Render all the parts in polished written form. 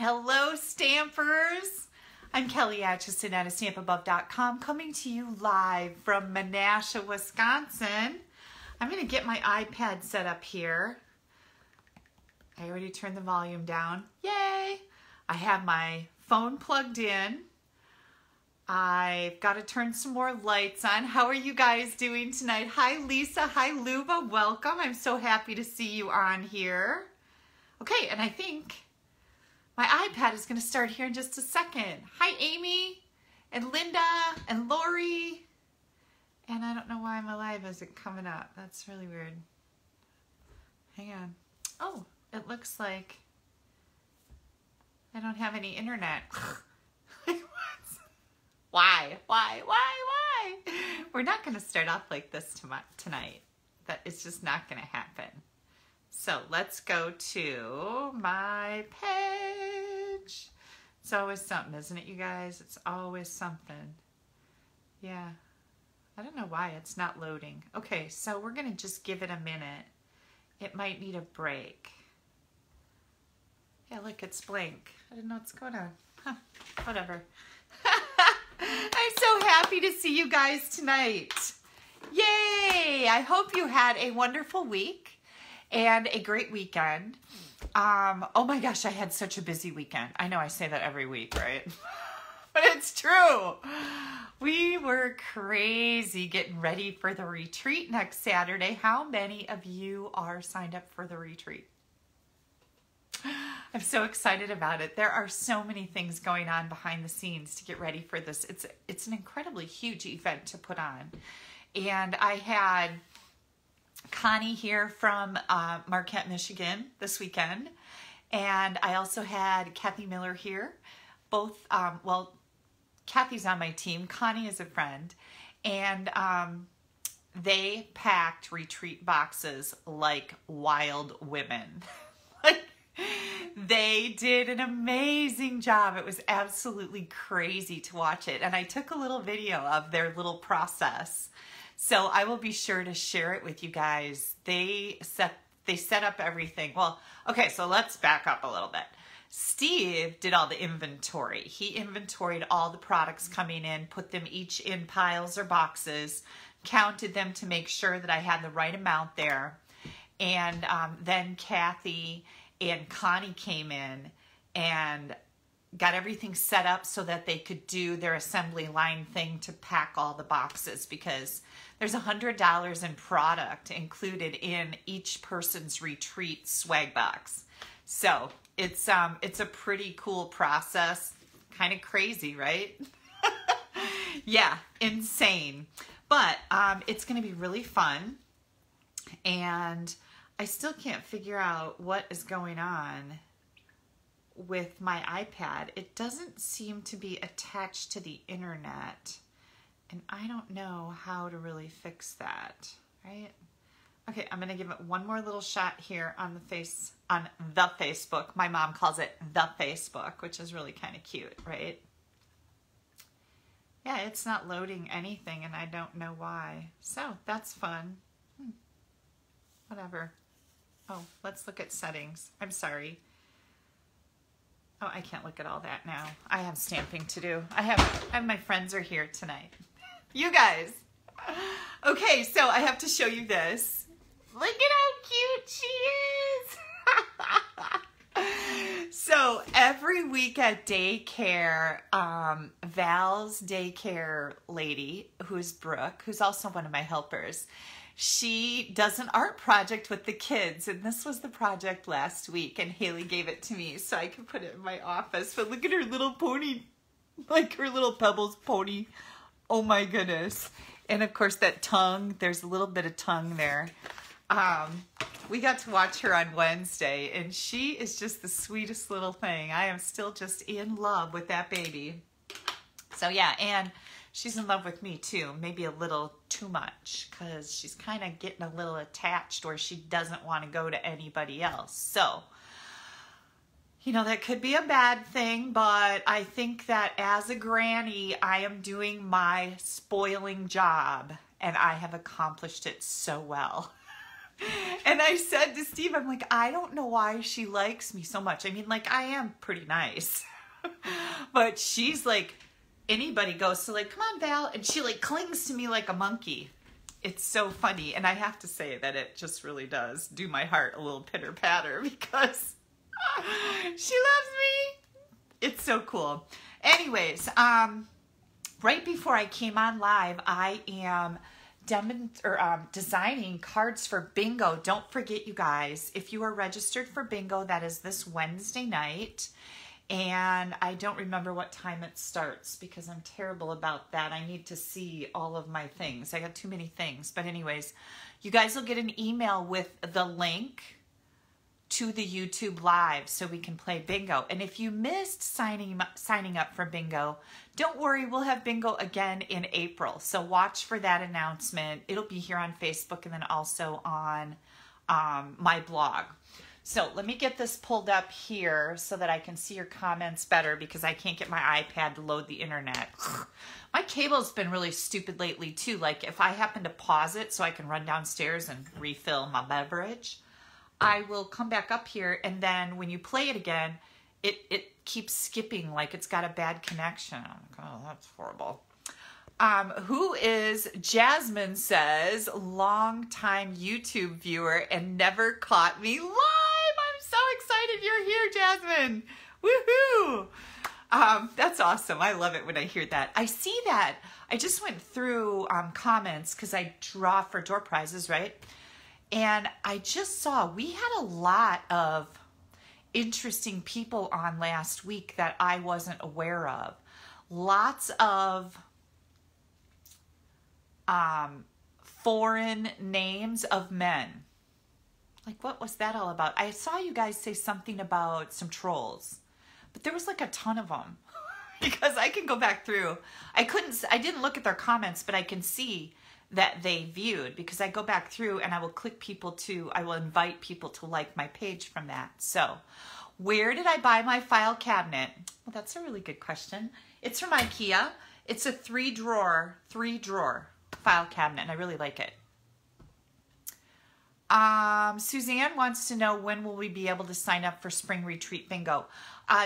Hello, Stampers. I'm Kelly Acheson at StampAbove.com, coming to you live from Menasha, Wisconsin. I'm going to get my iPad set up here. I already turned the volume down. Yay! I have my phone plugged in. I've got to turn some more lights on. How are you guys doing tonight? Hi, Lisa. Hi, Luba. Welcome. I'm so happy to see you on here. Okay, and I think my iPad is going to start here in just a second. Hi, Amy and Linda and Lori. And I don't know why my live isn't coming up. That's really weird. Hang on. Oh, it looks like I don't have any internet. Why? We're not going to start off like this tonight. That is just not going to happen. So let's go to my page. It's always something, isn't it, you guys? It's always something. Yeah. I don't know why it's not loading. Okay, so we're going to just give it a minute. It might need a break. Yeah, look, it's blank. I don't know what's going on. Huh, whatever. I'm so happy to see you guys tonight. Yay! I hope you had a wonderful week and a great weekend. Oh my gosh, I had such a busy weekend. I know I say that every week, right? But it's true. We were crazy getting ready for the retreat next Saturday. How many of you are signed up for the retreat? I'm so excited about it. There are so many things going on behind the scenes to get ready for this. It's an incredibly huge event to put on. And I had Connie here from Marquette, Michigan this weekend. And I also had Kathy Miller here. Both, well, Kathy's on my team. Connie is a friend. And they packed retreat boxes like wild women. They did an amazing job. It was absolutely crazy to watch it. And I took a little video of their little process. So I will be sure to share it with you guys. They set up everything. Well, okay, so let's back up a little bit. Steve did all the inventory. He inventoried all the products coming in, put them each in piles or boxes, counted them to make sure that I had the right amount there. And then Kathy and Connie came in and got everything set up so that they could do their assembly line thing to pack all the boxes, because there's $100 in product included in each person's retreat swag box. So it's a pretty cool process. Kind of crazy, right? Yeah, insane. But it's going to be really fun. And I still can't figure out what is going on with my iPad. It doesn't seem to be attached to the internet, and I don't know how to really fix that, right? Okay, I'm gonna give it one more little shot here on the Facebook. My mom calls it the Facebook, which is really kind of cute, right? Yeah, it's not loading anything, and I don't know why. So that's fun. Whatever. Oh, let's look at settings. I'm sorry. Oh, I can't look at all that now. I have stamping to do. I have my friends are here tonight. You guys. Okay, so I have to show you this. Look at how cute she is. So every week at daycare, Val's daycare lady, who's Brooke, who's also one of my helpers, she does an art project with the kids, and this was the project last week, and Haley gave it to me so I could put it in my office. But look at her little pony, like her little Pebbles pony. Oh my goodness. And of course that tongue, there's a little bit of tongue there. We got to watch her on Wednesday, and she is just the sweetest little thing. I am still just in love with that baby. So yeah, and she's in love with me too, maybe a little too much, because she's kind of getting a little attached where she doesn't want to go to anybody else. So, you know, that could be a bad thing, but I think that as a granny, I am doing my spoiling job, and I have accomplished it so well. And I said to Steve, I'm like, I don't know why she likes me so much. I mean, like, I am pretty nice. But she's like, anybody goes to like, come on, Val. And she like clings to me like a monkey. It's so funny. And I have to say that it just really does do my heart a little pitter patter because she loves me. It's so cool. Anyways, right before I came on live, I am designing cards for bingo. Don't forget, you guys, if you are registered for bingo, that is this Wednesday night. And I don't remember what time it starts because I'm terrible about that. I need to see all of my things. I got too many things. But anyways, you guys will get an email with the link to the YouTube live so we can play bingo. And if you missed signing up for bingo, don't worry, we'll have bingo again in April. So watch for that announcement. It'll be here on Facebook and then also on my blog. So let me get this pulled up here so that I can see your comments better because I can't get my iPad to load the internet. My cable's been really stupid lately too. Like if I happen to pause it so I can run downstairs and refill my beverage, I will come back up here and then when you play it again, it keeps skipping like it's got a bad connection. Oh, that's horrible. Who is Jasmine says, long time YouTube viewer and never caught me live. So excited you're here, Jasmine. Woohoo! That's awesome. I love it when I hear that. I see that. I just went through comments because I draw for door prizes, right? And I just saw we had a lot of interesting people on last week that I wasn't aware of. Lots of foreign names of men. Like, what was that all about? I saw you guys say something about some trolls, but there was like a ton of them because I can go back through. I didn't look at their comments, but I can see that they viewed because I go back through and I will click people to, I will invite people to like my page from that. So where did I buy my file cabinet? Well, that's a really good question. It's from IKEA. It's a three drawer file cabinet and I really like it. Suzanne wants to know when will we be able to sign up for spring retreat bingo.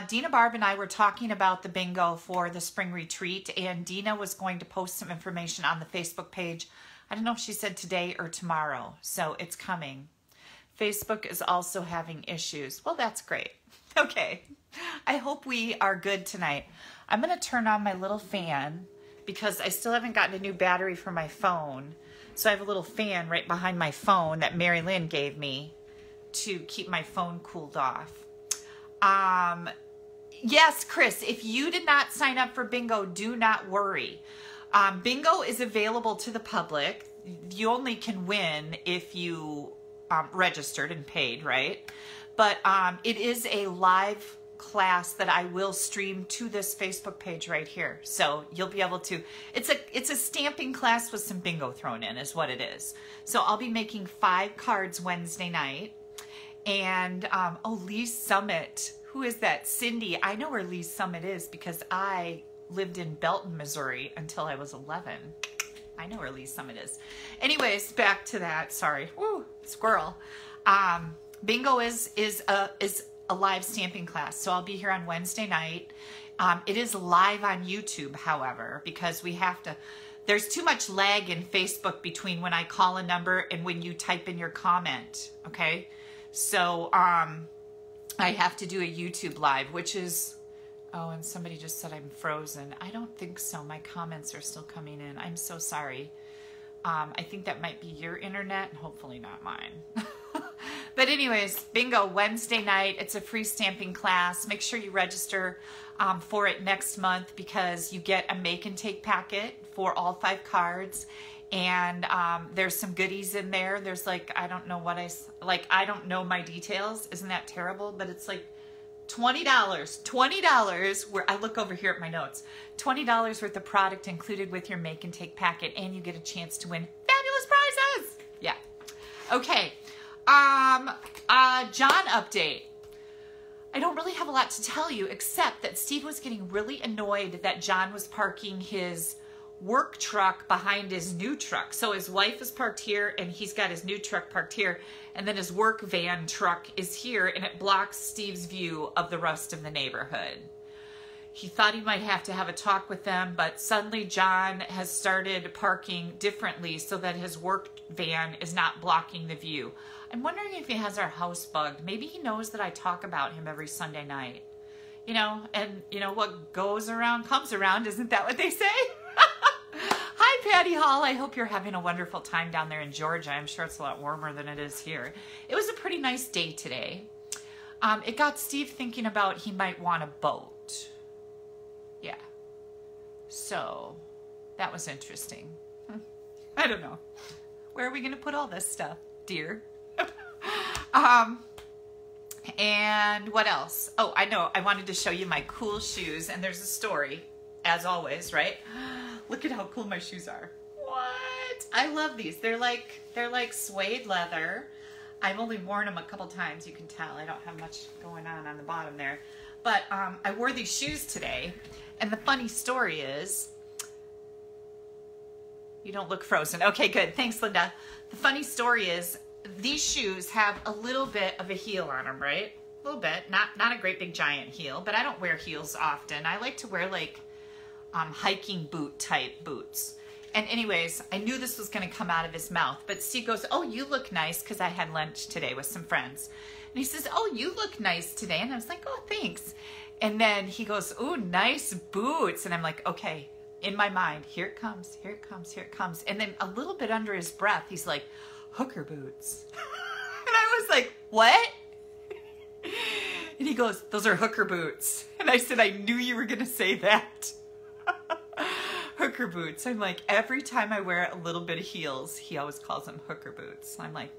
Dina, Barb, and I were talking about the bingo for the spring retreat, and Dina was going to post some information on the Facebook page. I don't know if she said today or tomorrow, so it's coming. Facebook is also having issues. Well, that's great. Okay, I hope we are good tonight. I'm going to turn on my little fan because I still haven't gotten a new battery for my phone. So I have a little fan right behind my phone that Mary Lynn gave me to keep my phone cooled off. Yes, Chris, if you did not sign up for bingo, do not worry. Bingo is available to the public. You only can win if you registered and paid, right? But it is a live class that I will stream to this Facebook page right here. So you'll be able to, it's a stamping class with some bingo thrown in is what it is. So I'll be making 5 cards Wednesday night. And oh, Lee's Summit, who is that? Cindy, I know where Lee's Summit is because I lived in Belton, Missouri until I was 11. I know where Lee's Summit is. Anyways, back to that, sorry, woo, squirrel. Bingo is a live stamping class. So I'll be here on Wednesday night. It is live on YouTube, however, because we have to, there's too much lag in Facebook between when I call a number and when you type in your comment. Okay. So, I have to do a YouTube live, which is, oh, and somebody just said I'm frozen. I don't think so. My comments are still coming in. I'm so sorry. I think that might be your internet and hopefully not mine. But anyways, bingo, Wednesday night. It's a free stamping class. Make sure you register for it next month because you get a make and take packet for all 5 cards. And there's some goodies in there. There's like, I don't know what I don't know my details. Isn't that terrible? But it's like $20 where I look over here at my notes, $20 worth of product included with your make and take packet. And you get a chance to win fabulous prizes. Yeah. Okay. John update. I don't really have a lot to tell you except that Steve was getting really annoyed that John was parking his work truck behind his new truck. So his wife is parked here and he's got his new truck parked here, and then his work van truck is here, and it blocks Steve's view of the rest of the neighborhood. He thought he might have to have a talk with them, but suddenly John has started parking differently so that his work van is not blocking the view. I'm wondering if he has our house bugged. Maybe he knows that I talk about him every Sunday night. You know, and you know, what goes around comes around. Isn't that what they say? Hi, Patty Hall. I hope you're having a wonderful time down there in Georgia. I'm sure it's a lot warmer than it is here. It was a pretty nice day today. It got Steve thinking about he might want a boat. Yeah. So that was interesting. I don't know. Where are we going to put all this stuff, dear? And what else? Oh, I know. I wanted to show you my cool shoes, and there's a story, as always, right? Look at how cool my shoes are. What? I love these. They're like suede leather. I've only worn them a couple times. You can tell I don't have much going on the bottom there. But I wore these shoes today, and the funny story is, you don't look frozen. Okay, good. Thanks, Linda. The funny story is, these shoes have a little bit of a heel on them, right? A little bit, not a great big giant heel, but I don't wear heels often. I like to wear like hiking boot type boots. And anyways, I knew this was gonna come out of his mouth, but Steve goes, oh, you look nice, because I had lunch today with some friends. And he says, oh, you look nice today. And I was like, oh, thanks. And then he goes, oh, nice boots. And I'm like, okay, in my mind, here it comes, here it comes, here it comes. And then a little bit under his breath, he's like, hooker boots. And I was like, what? And he goes, those are hooker boots. And I said, I knew you were gonna say that. Hooker boots. I'm like, every time I wear a little bit of heels, he always calls them hooker boots. I'm like,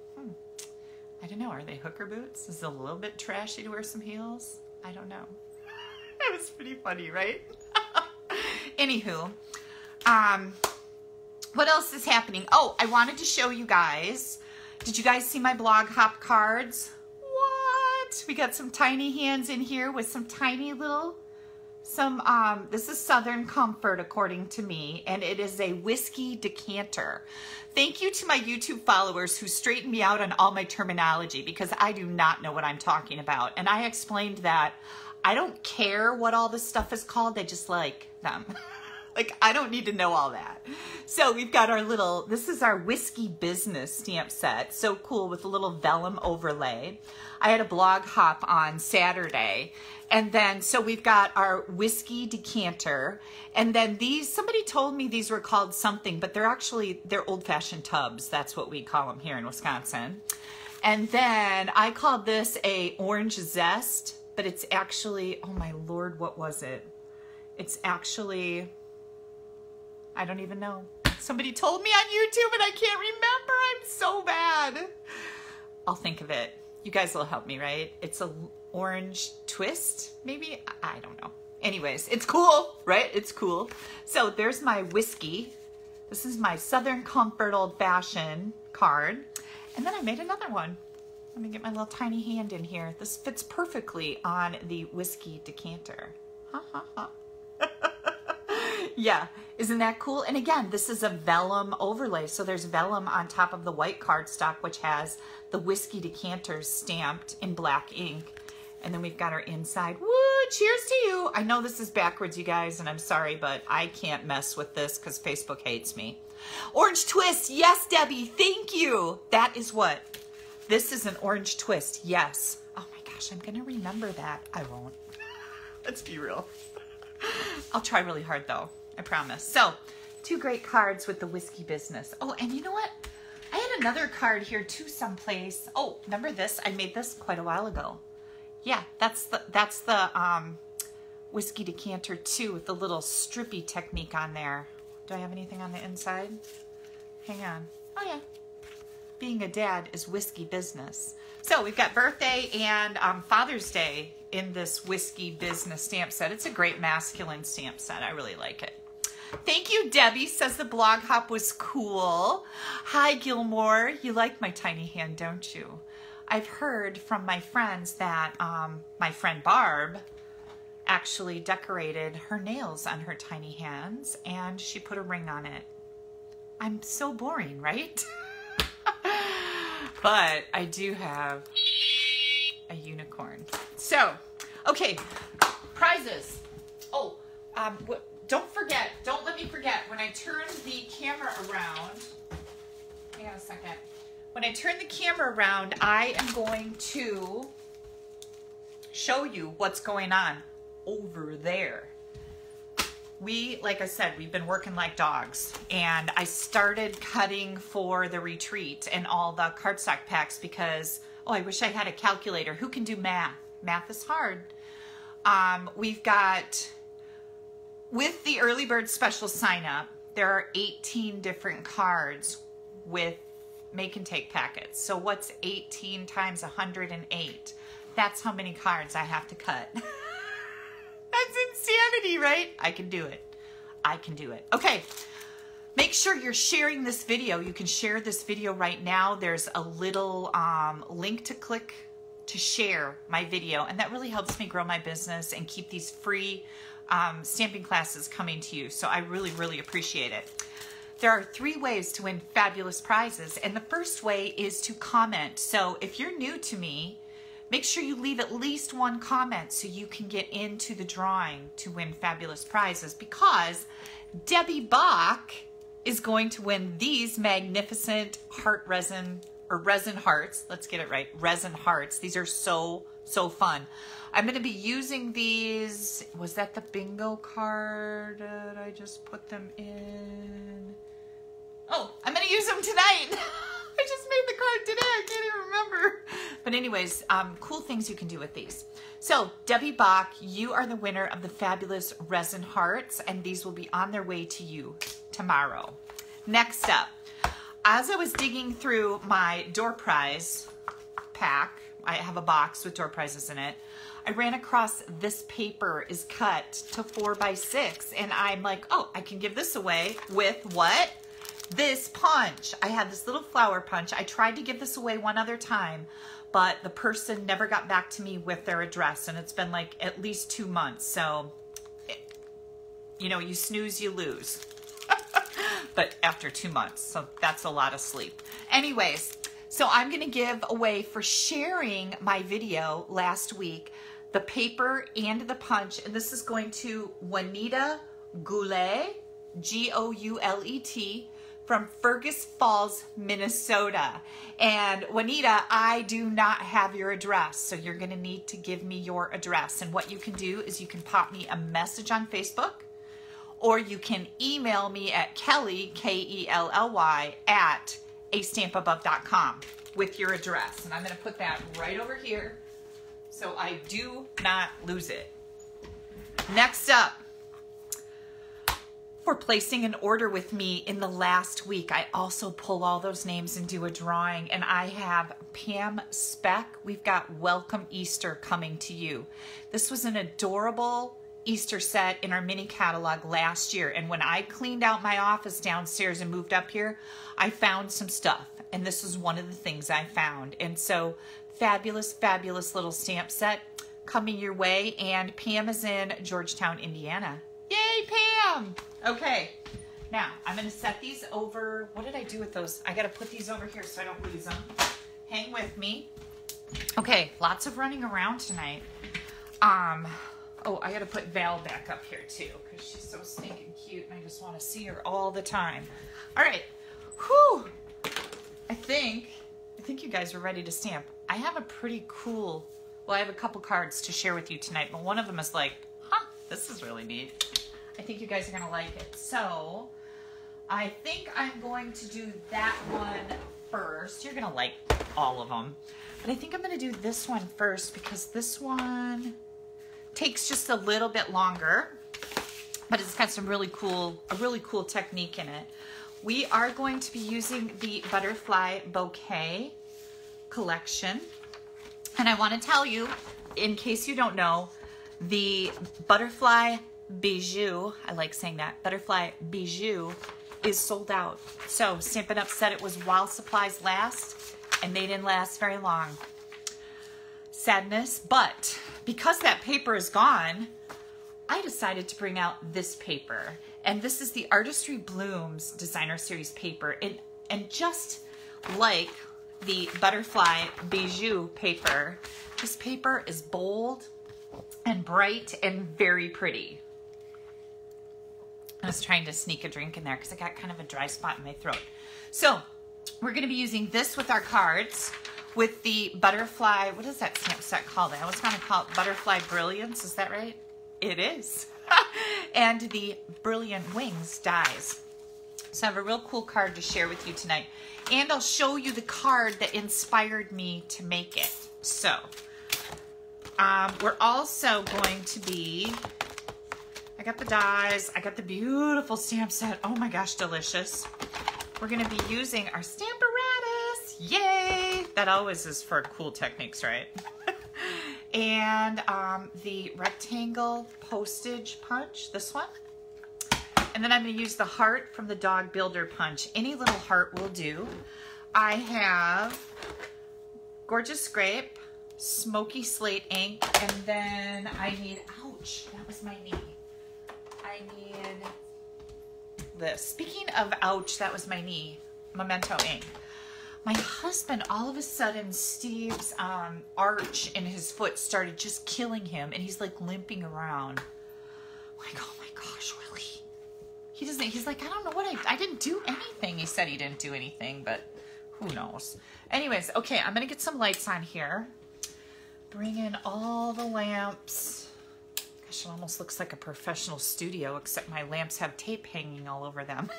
I don't know, are they hooker boots? Is it a little bit trashy to wear some heels? I don't know. It was pretty funny, right? Anywho, what else is happening? Oh, I wanted to show you guys. Did you guys see my blog hop cards? What? We got some tiny hands in here with some tiny little, this is Southern Comfort, according to me, and it is a whiskey decanter. Thank you to my YouTube followers who straightened me out on all my terminology, because I do not know what I'm talking about. And I explained that I don't care what all this stuff is called. I just like them. Like, I don't need to know all that. So we've got our little, this is our Whiskey Business stamp set. So cool, with a little vellum overlay. I had a blog hop on Saturday. And then, so we've got our whiskey decanter. And then these, somebody told me these were called something, but they're actually, they're old-fashioned tubs. That's what we call them here in Wisconsin. And then I called this a orange zest, but it's actually, oh my Lord, what was it? It's actually... I don't even know. Somebody told me on YouTube and I can't remember. I'm so bad. I'll think of it. You guys will help me, right? It's a orange twist, maybe? I don't know. Anyways, it's cool, right? It's cool. So there's my whiskey. This is my Southern Comfort Old Fashioned card. And then I made another one. Let me get my little tiny hand in here. This fits perfectly on the whiskey decanter. Ha ha ha. Yeah, isn't that cool? And again, this is a vellum overlay. So there's vellum on top of the white cardstock, which has the whiskey decanters stamped in black ink. And then we've got our inside. Woo, cheers to you. I know this is backwards, you guys, and I'm sorry, but I can't mess with this because Facebook hates me. Orange twist. Yes, Debbie, thank you. That is what. This is an orange twist. Yes. Oh my gosh, I'm going to remember that. I won't. Let's be real. I'll try really hard though, I promise. So, two great cards with the Whiskey Business. Oh, and you know what? I had another card here too someplace. Oh, remember this? I made this quite a while ago. Yeah, that's the whiskey decanter too, with the little strippy technique on there. Do I have anything on the inside? Hang on. Oh yeah. Being a dad is Whiskey Business. So we've got birthday and Father's Day in this Whiskey Business stamp set. It's a great masculine stamp set. I really like it. Thank you, Debbie says the blog hop was cool. Hi, Gilmore. You like my tiny hand, don't you? I've heard from my friends that my friend Barb actually decorated her nails on her tiny hands, and she put a ring on it. I'm so boring, right? But I do have a unicorn. So, okay, prizes. Oh, don't forget, don't let me forget, when I turn the camera around, hang on a second. When I turn the camera around, I am going to show you what's going on over there. We, like I said, we've been working like dogs, and I started cutting for the retreat and all the cardstock packs because, oh, I wish I had a calculator. Who can do math? Math is hard. We've got, with the early bird special sign up, there are 18 different cards with make and take packets. So what's 18 times 108? That's how many cards I have to cut. That's insanity, right? I can do it. I can do it. Okay. Make sure you're sharing this video. You can share this video right now. There's a little link to click to share my video, and that really helps me grow my business and keep these free stamping classes coming to you. So I really, really appreciate it. There are 3 ways to win fabulous prizes, and the first way is to comment. So if you're new to me, make sure you leave at least 1 comment so you can get into the drawing to win fabulous prizes, because Debbie Bach is going to win these magnificent heart resin, or resin hearts. Let's get it right. Resin hearts. These are so, so fun. I'm going to be using these. Was that the bingo card that I just put them in? Oh, I'm going to use them tonight. I just made the card today. I can't even remember. But anyways, cool things you can do with these. So Debbie Bach, you are the winner of the fabulous resin hearts, and these will be on their way to you tomorrow. Next up, as I was digging through my door prize pack, I have a box with door prizes in it, I ran across this paper is cut to 4x6, and I'm like, oh, I can give this away with what? This punch. I had this little flower punch. I tried to give this away one other time, but the person never got back to me with their address, and it's been like at least 2 months. So, you know, you snooze, you lose. But after 2 months, so that's a lot of sleep. Anyways, so I'm going to give away for sharing my video last week the paper and the punch, and this is going to Juanita Goulet, G-O-U-L-E-T, from Fergus Falls, Minnesota. And Juanita, I do not have your address, so you're gonna need to give me your address. And what you can do is you can pop me a message on Facebook, or you can email me at Kelly, K-E-L-L-Y, at astampabove.com with your address. And I'm gonna put that right over here so I do not lose it. Next up, for placing an order with me in the last week, I also pull all those names and do a drawing, and I have Pam Speck. We've got Welcome Easter Coming to You. This was an adorable Easter set in our mini catalog last year, and when I cleaned out my office downstairs and moved up here, I found some stuff, and this was one of the things I found. And so fabulous, fabulous little stamp set coming your way, and Pam is in Georgetown, Indiana. Yay, Pam! Okay, now I'm going to set these over. What did I do with those? I got to put these over here so I don't lose them. Hang with me. Okay, lots of running around tonight. Oh, I got to put Val back up here too because she's so stinking cute and I just want to see her all the time. All right, whew. I think you guys are ready to stamp. I have a pretty cool, well, I have a couple cards to share with you tonight, but one of them is like, huh, this is really neat. I think you guys are going to like it. So I think I'm going to do that one first. You're going to like all of them. But I think I'm going to do this one first because this one takes just a little bit longer. But it's got some really cool, a really cool technique in it. We are going to be using the Butterfly Bouquet collection. And I want to tell you, in case you don't know, the Butterfly Bijou, I like saying that, Butterfly Bijou is sold out. So Stampin' Up! Said it was while supplies last, and they didn't last very long. Sadness, but because that paper is gone, I decided to bring out this paper, and this is the Artistry Blooms Designer Series paper. And just like the Butterfly Bijou paper, this paper is bold and bright and very pretty. I was trying to sneak a drink in there because I got kind of a dry spot in my throat. So we're going to be using this with our cards, with the Butterfly, what is that stamp set called? I always want to call it Butterfly Brilliance, is that right? It is. And the Brilliant Wings dies. So I have a real cool card to share with you tonight. And I'll show you the card that inspired me to make it. So we're also going to be, I got the dies, I got the beautiful stamp set. Oh my gosh, delicious. We're gonna be using our Stamparatus, yay! That always is for cool techniques, right? And the rectangle postage punch, this one. And then I'm going to use the heart from the Dog Builder Punch. Any little heart will do. I have Gorgeous Scrape, Smoky Slate ink, and then I need, ouch, that was my knee. I need this. Speaking of ouch, that was my knee, Memento ink. My husband, all of a sudden, Steve's arch in his foot started just killing him, and he's like limping around. Like, oh my gosh, really? He doesn't, he's like, I don't know what I didn't do anything. He said he didn't do anything, but who knows? Anyways, okay, I'm gonna get some lights on here. Bring in all the lamps. Gosh, it almost looks like a professional studio, except my lamps have tape hanging all over them.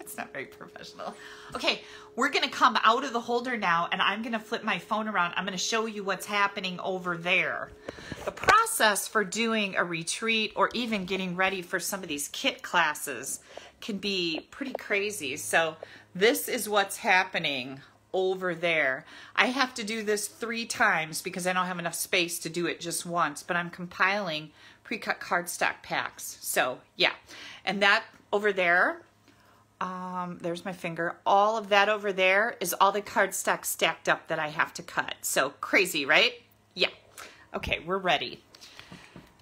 It's not very professional. Okay, we're gonna come out of the holder now, and I'm gonna flip my phone around. I'm gonna show you what's happening over there. The process for doing a retreat or even getting ready for some of these kit classes can be pretty crazy. So this is what's happening over there. I have to do this 3 times because I don't have enough space to do it just once, but I'm compiling pre-cut cardstock packs. So yeah, and that over there, there's my finger. All of that over there is all the cardstock stacked up that I have to cut. So crazy, right? Yeah. Okay, we're ready.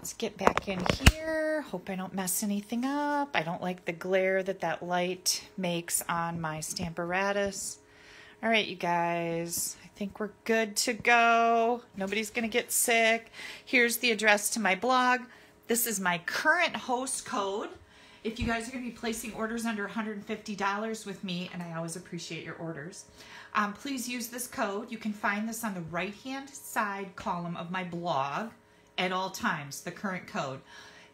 Let's get back in here. Hope I don't mess anything up. I don't like the glare that that light makes on my Stamparatus. All right, you guys, I think we're good to go. Nobody's gonna get sick. Here's the address to my blog. This is my current host code. If you guys are going to be placing orders under $150 with me, and I always appreciate your orders, please use this code. You can find this on the right-hand side column of my blog at all times, the current code.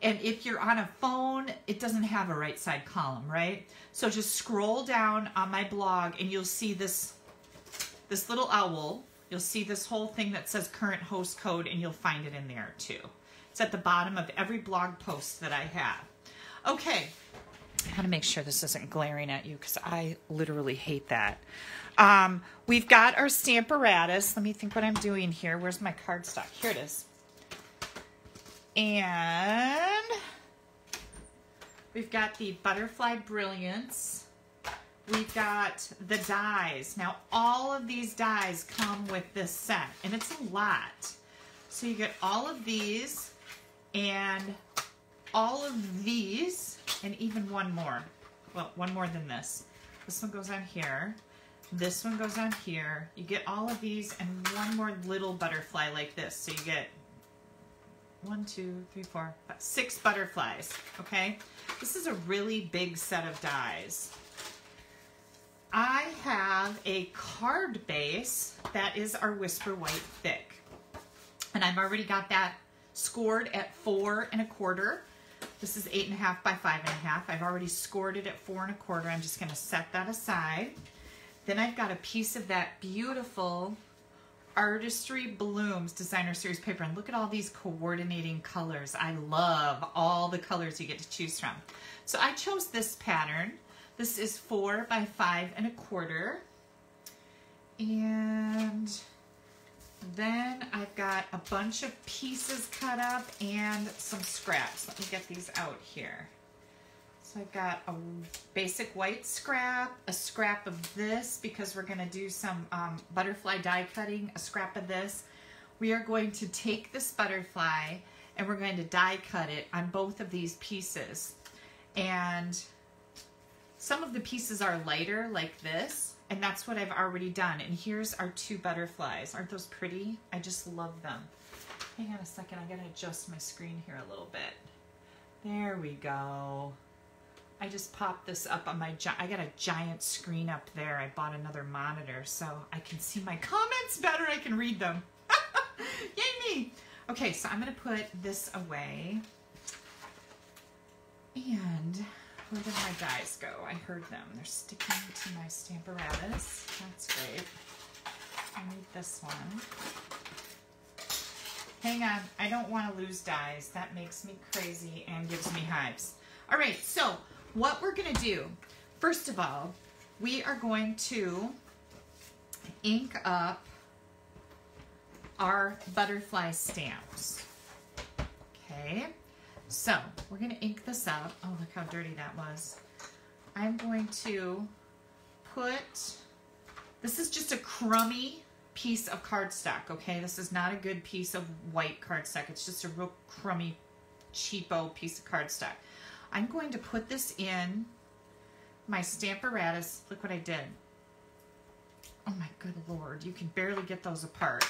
And if you're on a phone, it doesn't have a right side column, right? So just scroll down on my blog, and you'll see this little owl. You'll see this whole thing that says current host code, and you'll find it in there, too. It's at the bottom of every blog post that I have. Okay, I gotta make sure this isn't glaring at you because I literally hate that. We've got our Stamparatus. Let me think what I'm doing here. Where's my cardstock? Here it is. And we've got the Butterfly Brilliance. We've got the dies. Now, all of these dies come with this set, and it's a lot. So you get all of these and all of these, and even one more. Well, one more than this. This one goes on here. This one goes on here. You get all of these and one more little butterfly like this. So you get 1, 2, 3, 4, 5, 6 butterflies, okay? This is a really big set of dies. I have a card base that is our Whisper White Thick. And I've already got that scored at 4 1/4. This is 8.5 by 5.5. I've already scored it at 4 1/4. I'm just going to set that aside. Then I've got a piece of that beautiful Artistry Blooms Designer Series paper. And look at all these coordinating colors. I love all the colors you get to choose from. So I chose this pattern. This is 4 by 5.25. And then I've got a bunch of pieces cut up and some scraps. Let me get these out here. So I've got a basic white scrap, a scrap of this because we're going to do some butterfly die cutting, a scrap of this. We are going to take this butterfly and we're going to die cut it on both of these pieces. And some of the pieces are lighter like this, and that's what I've already done. And here's our two butterflies. Aren't those pretty? I just love them. Hang on a second, I gotta adjust my screen here a little bit. There we go. I just popped this up on my, I got a giant screen up there. I bought another monitor so I can see my comments better. I can read them. Yay me. Okay, so I'm gonna put this away. And where did my dies go? I heard them. They're sticking to my Stamparatus. That's great. I need this one. Hang on, I don't wanna lose dies. That makes me crazy and gives me hives. All right, so what we're gonna do, first of all, we are going to ink up our butterfly stamps. Okay, so we're gonna ink this up. Oh, look how dirty that was. I'm going to put, this is just a crummy piece of cardstock, okay? This is not a good piece of white cardstock. It's just a real crummy, cheapo piece of cardstock. I'm going to put this in my Stamparatus. Look what I did. Oh my good Lord, you can barely get those apart.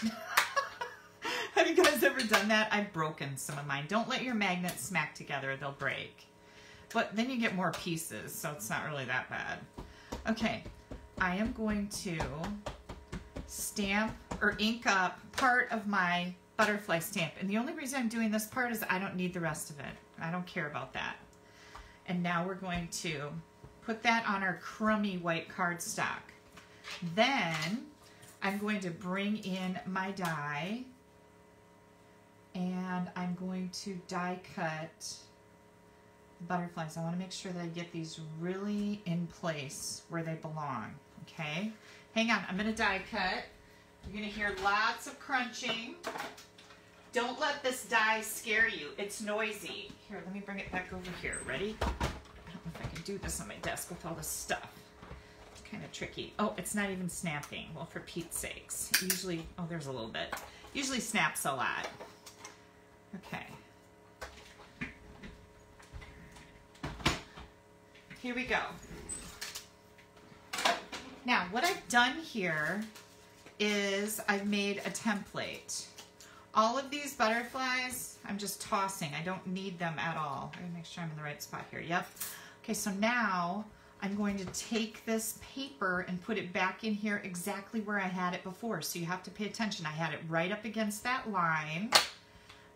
Have you guys ever done that? I've broken some of mine. Don't let your magnets smack together, they'll break. But then you get more pieces, so it's not really that bad. Okay, I am going to stamp or ink up part of my butterfly stamp. And the only reason I'm doing this part is I don't need the rest of it. I don't care about that. And now we're going to put that on our crummy white cardstock. Then I'm going to bring in my die and I'm going to die cut butterflies. I want to make sure that I get these really in place where they belong, okay? Hang on, I'm going to die cut. You're going to hear lots of crunching. Don't let this die scare you. It's noisy. Here, let me bring it back over here. Ready? I don't know if I can do this on my desk with all this stuff. It's kind of tricky. Oh, it's not even snapping. Well, for Pete's sakes. Usually, oh, there's a little bit. Usually snaps a lot. Okay. Here we go. Now, what I've done here is I've made a template. All of these butterflies, I'm just tossing. I don't need them at all. I'm gonna make sure I'm in the right spot here. Yep. Okay, so now I'm going to take this paper and put it back in here exactly where I had it before. So you have to pay attention. I had it right up against that line.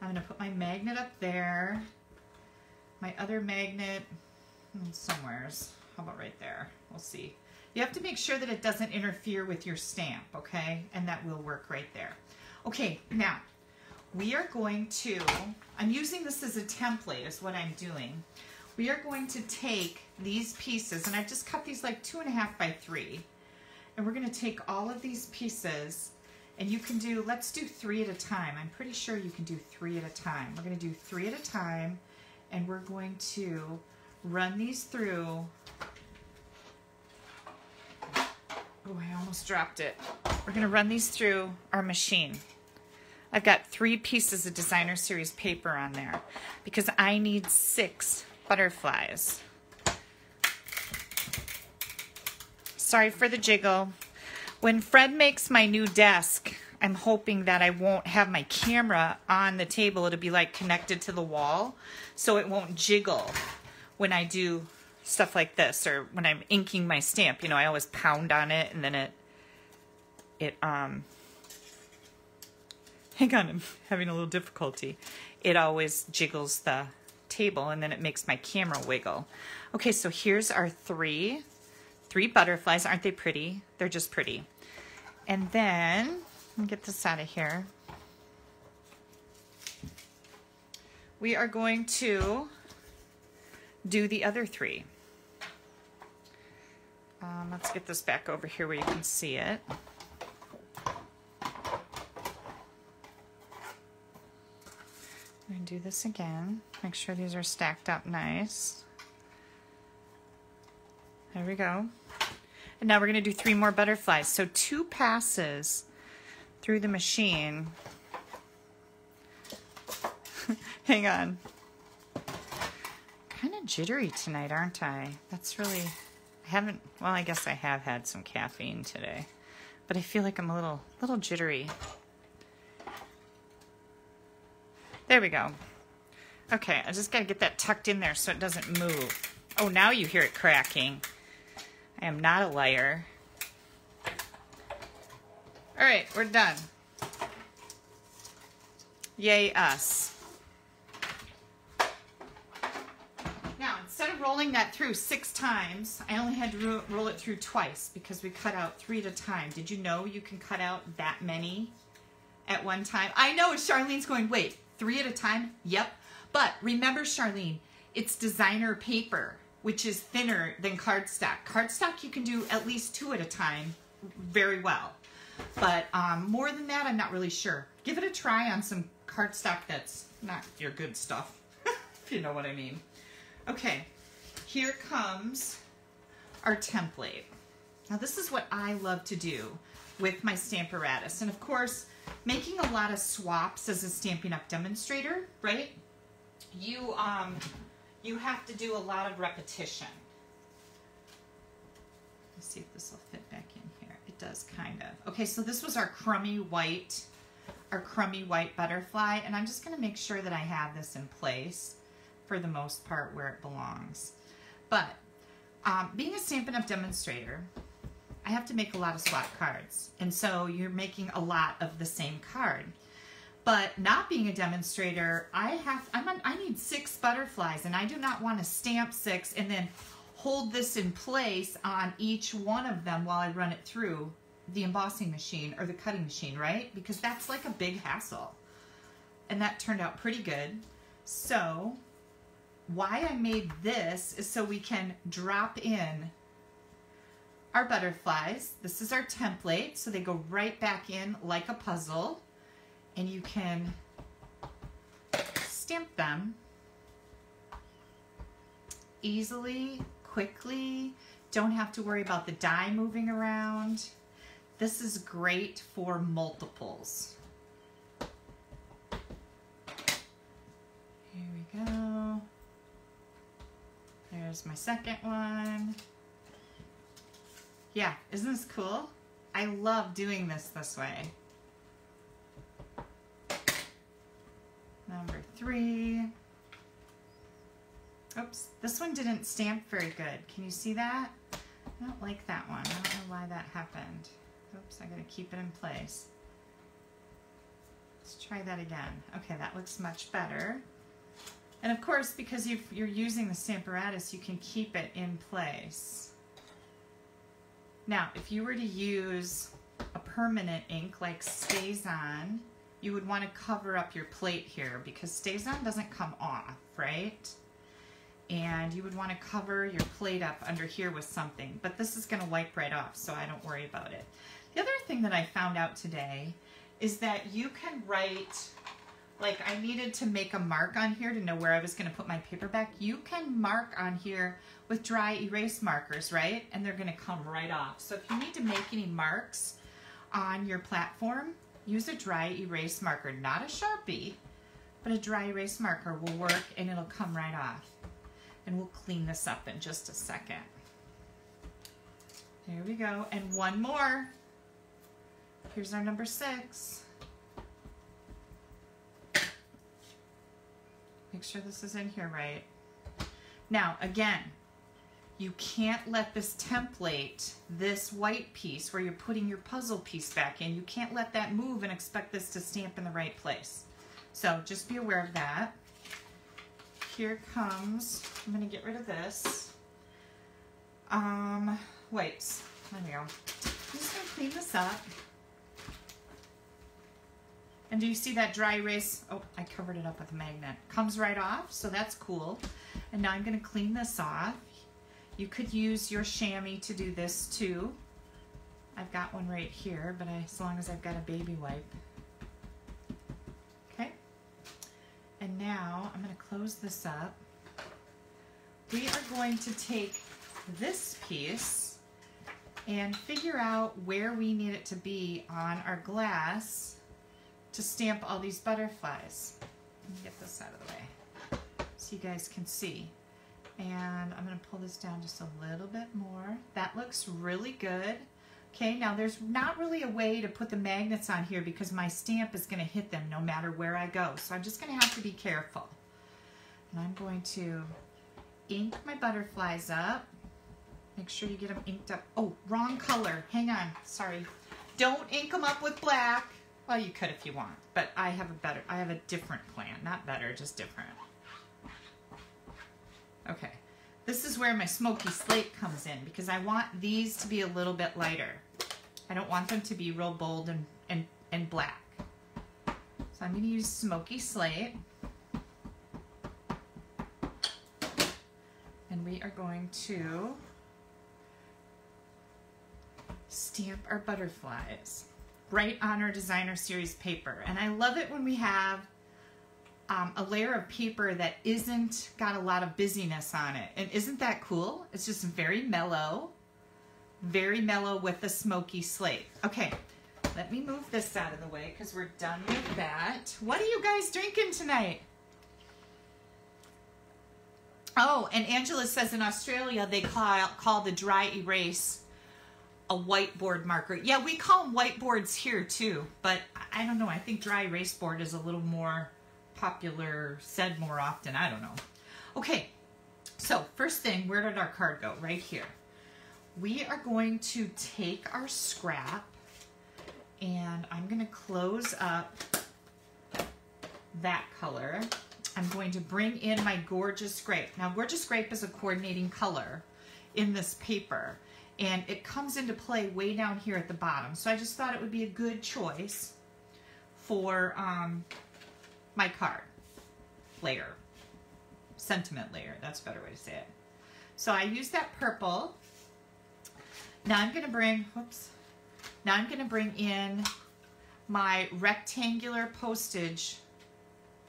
I'm gonna put my magnet up there. My other magnet, somewheres. How about right there? We'll see. You have to make sure that it doesn't interfere with your stamp, okay? And that will work right there. Okay, now. We are going to, I'm using this as a template is what I'm doing. We are going to take these pieces, and I've just cut these like 2.5 by 3. And we're gonna take all of these pieces, and you can do, let's do 3 at a time. I'm pretty sure you can do 3 at a time. We're gonna do 3 at a time, and we're going to run these through. Oh, I almost dropped it. We're gonna run these through our machine. I've got 3 pieces of designer series paper on there because I need 6 butterflies. Sorry for the jiggle. When Fred makes my new desk, I'm hoping that I won't have my camera on the table. It'll be like connected to the wall, so it won't jiggle when I do stuff like this or when I'm inking my stamp. You know, I always pound on it and then it hang on, I'm having a little difficulty. It always jiggles the table and then it makes my camera wiggle. Okay, so here's our three butterflies. Aren't they pretty? They're just pretty. And then, let me get this out of here. We are going to do the other 3. Let's get this back over here where you can see it. I'm gonna do this again. Make sure these are stacked up nice. There we go. And now we're gonna do 3 more butterflies. So 2 passes through the machine. Hang on. Kind of jittery tonight, aren't I? That's really... I haven't... Well, I guess I have had some caffeine today. But I feel like I'm a little jittery. There we go. Okay, I just got to get that tucked in there so it doesn't move. Oh, now you hear it cracking. I am not a liar. All right, we're done. Yay us. Now, instead of rolling that through 6 times, I only had to roll it through twice because we cut out 3 at a time. Did you know you can cut out that many at one time? I know, Charlene's going, wait, 3 at a time? Yep. But remember, Charlene, it's designer paper, which is thinner than cardstock. Cardstock you can do at least 2 at a time very well. But more than that, I'm not really sure. Give it a try on some cardstock that's not your good stuff, if you know what I mean. Okay, here comes our template. Now this is what I love to do with my Stamparatus. And of course, making a lot of swaps as a Stampin' Up! Demonstrator, right? You have to do a lot of repetition. Let's see if this will fit back in here. It does kind of. Okay, so this was our crummy white butterfly, and I'm just gonna make sure that I have this in place for the most part where it belongs. But being a Stampin' Up! Demonstrator, I have to make a lot of swap cards, and so you're making a lot of the same card. But not being a demonstrator, I need 6 butterflies, and I do not want to stamp 6 and then hold this in place on each one of them while I run it through the embossing machine or the cutting machine, right? Because that's like a big hassle. And that turned out pretty good. So why I made this is so we can drop in our butterflies. This is our template, so they go right back in like a puzzle. And you can stamp them easily, quickly. Don't have to worry about the die moving around. This is great for multiples. Here we go. There's my second one. Yeah, isn't this cool? I love doing this way. Number 3. Oops, this one didn't stamp very good. Can you see that? I don't like that one. I don't know why that happened. Oops, I gotta keep it in place. Let's try that again. Okay, that looks much better. And of course, because you're using the Stamparatus, you can keep it in place. Now, if you were to use a permanent ink like Stays-On, you would want to cover up your plate here because Stays-On doesn't come off, right? And you would want to cover your plate up under here with something, but this is going to wipe right off, so I don't worry about it. The other thing that I found out today is that you can write, like I needed to make a mark on here to know where I was going to put my paper back. You can mark on here with dry erase markers, right? And they're going to come right off. So if you need to make any marks on your platform, use a dry erase marker, not a Sharpie, but a dry erase marker will work and it'll come right off. And we'll clean this up in just a second. There we go, and one more. Here's our number 6. Make sure this is in here right. Now, again, you can't let this template, this white piece where you're putting your puzzle piece back in, you can't let that move and expect this to stamp in the right place. So just be aware of that. Here comes, I'm gonna get rid of this. Wipes, there we go. I'm just gonna clean this up. And do you see that dry erase? Oh, I covered it up with a magnet. Comes right off, so that's cool. And now I'm gonna clean this off. You could use your chamois to do this too. I've got one right here, but as long as I've got a baby wipe. Okay, and now I'm gonna close this up. We are going to take this piece and figure out where we need it to be on our glass to stamp all these butterflies. get this out of the way so you guys can see. And I'm going to pull this down just a little bit more. That looks really good. Okay, now there's not really a way to put the magnets on here because my stamp is going to hit them no matter where I go. So I'm just going to have to be careful. And I'm going to ink my butterflies up. Make sure you get them inked up. Oh, wrong color. Hang on. Sorry. Don't ink them up with black. Well, you could if you want, but I have a different plan. Not better, just different. Okay. This is where my smoky slate comes in because I want these to be a little bit lighter. I don't want them to be real bold and black. So I'm going to use smoky slate. And we are going to stamp our butterflies right on our designer series paper. And I love it when we have a layer of paper that isn't got a lot of busyness on it. And isn't that cool? It's just very mellow with a smoky slate. Okay, let me move this out of the way because we're done with that. What are you guys drinking tonight? Oh, and Angela says in Australia they call the dry erase a whiteboard marker. Yeah, we call them whiteboards here too, but I don't know. I think dry erase board is a little more popular, said more often. I don't know. Okay, so first thing, where did our card go? Right here. We are going to take our scrap and I'm going to close up that color. I'm going to bring in my Gorgeous Grape. Now, Gorgeous Grape is a coordinating color in this paper and it comes into play way down here at the bottom. So I just thought it would be a good choice for my card layer, sentiment layer, that's a better way to say it. So I use that purple. Now I'm going to bring, whoops, now I'm going to bring in my rectangular postage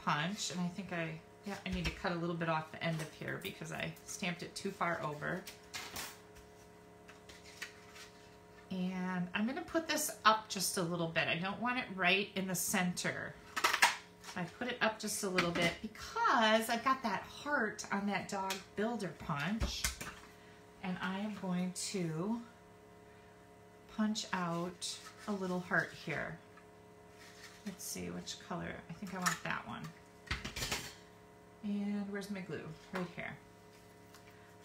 punch, and I think I need to cut a little bit off the end of here because I stamped it too far over. And I'm going to put this up just a little bit. I don't want it right in the center. I put it up just a little bit because I've got that heart on that Dog Builder Punch, and I am going to punch out a little heart here. Let's see which color. I think I want that one. And where's my glue? Right here.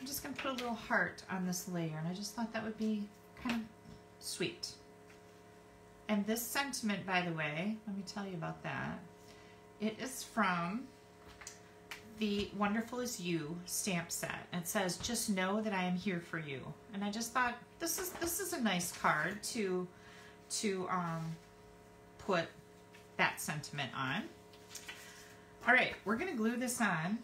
I'm just going to put a little heart on this layer, and I just thought that would be kind of sweet. And this sentiment, by the way, let me tell you about that. It is from the Wonderful Is You stamp set. It says, just know that I am here for you. And I just thought, this is a nice card to put that sentiment on. All right, we're gonna glue this on.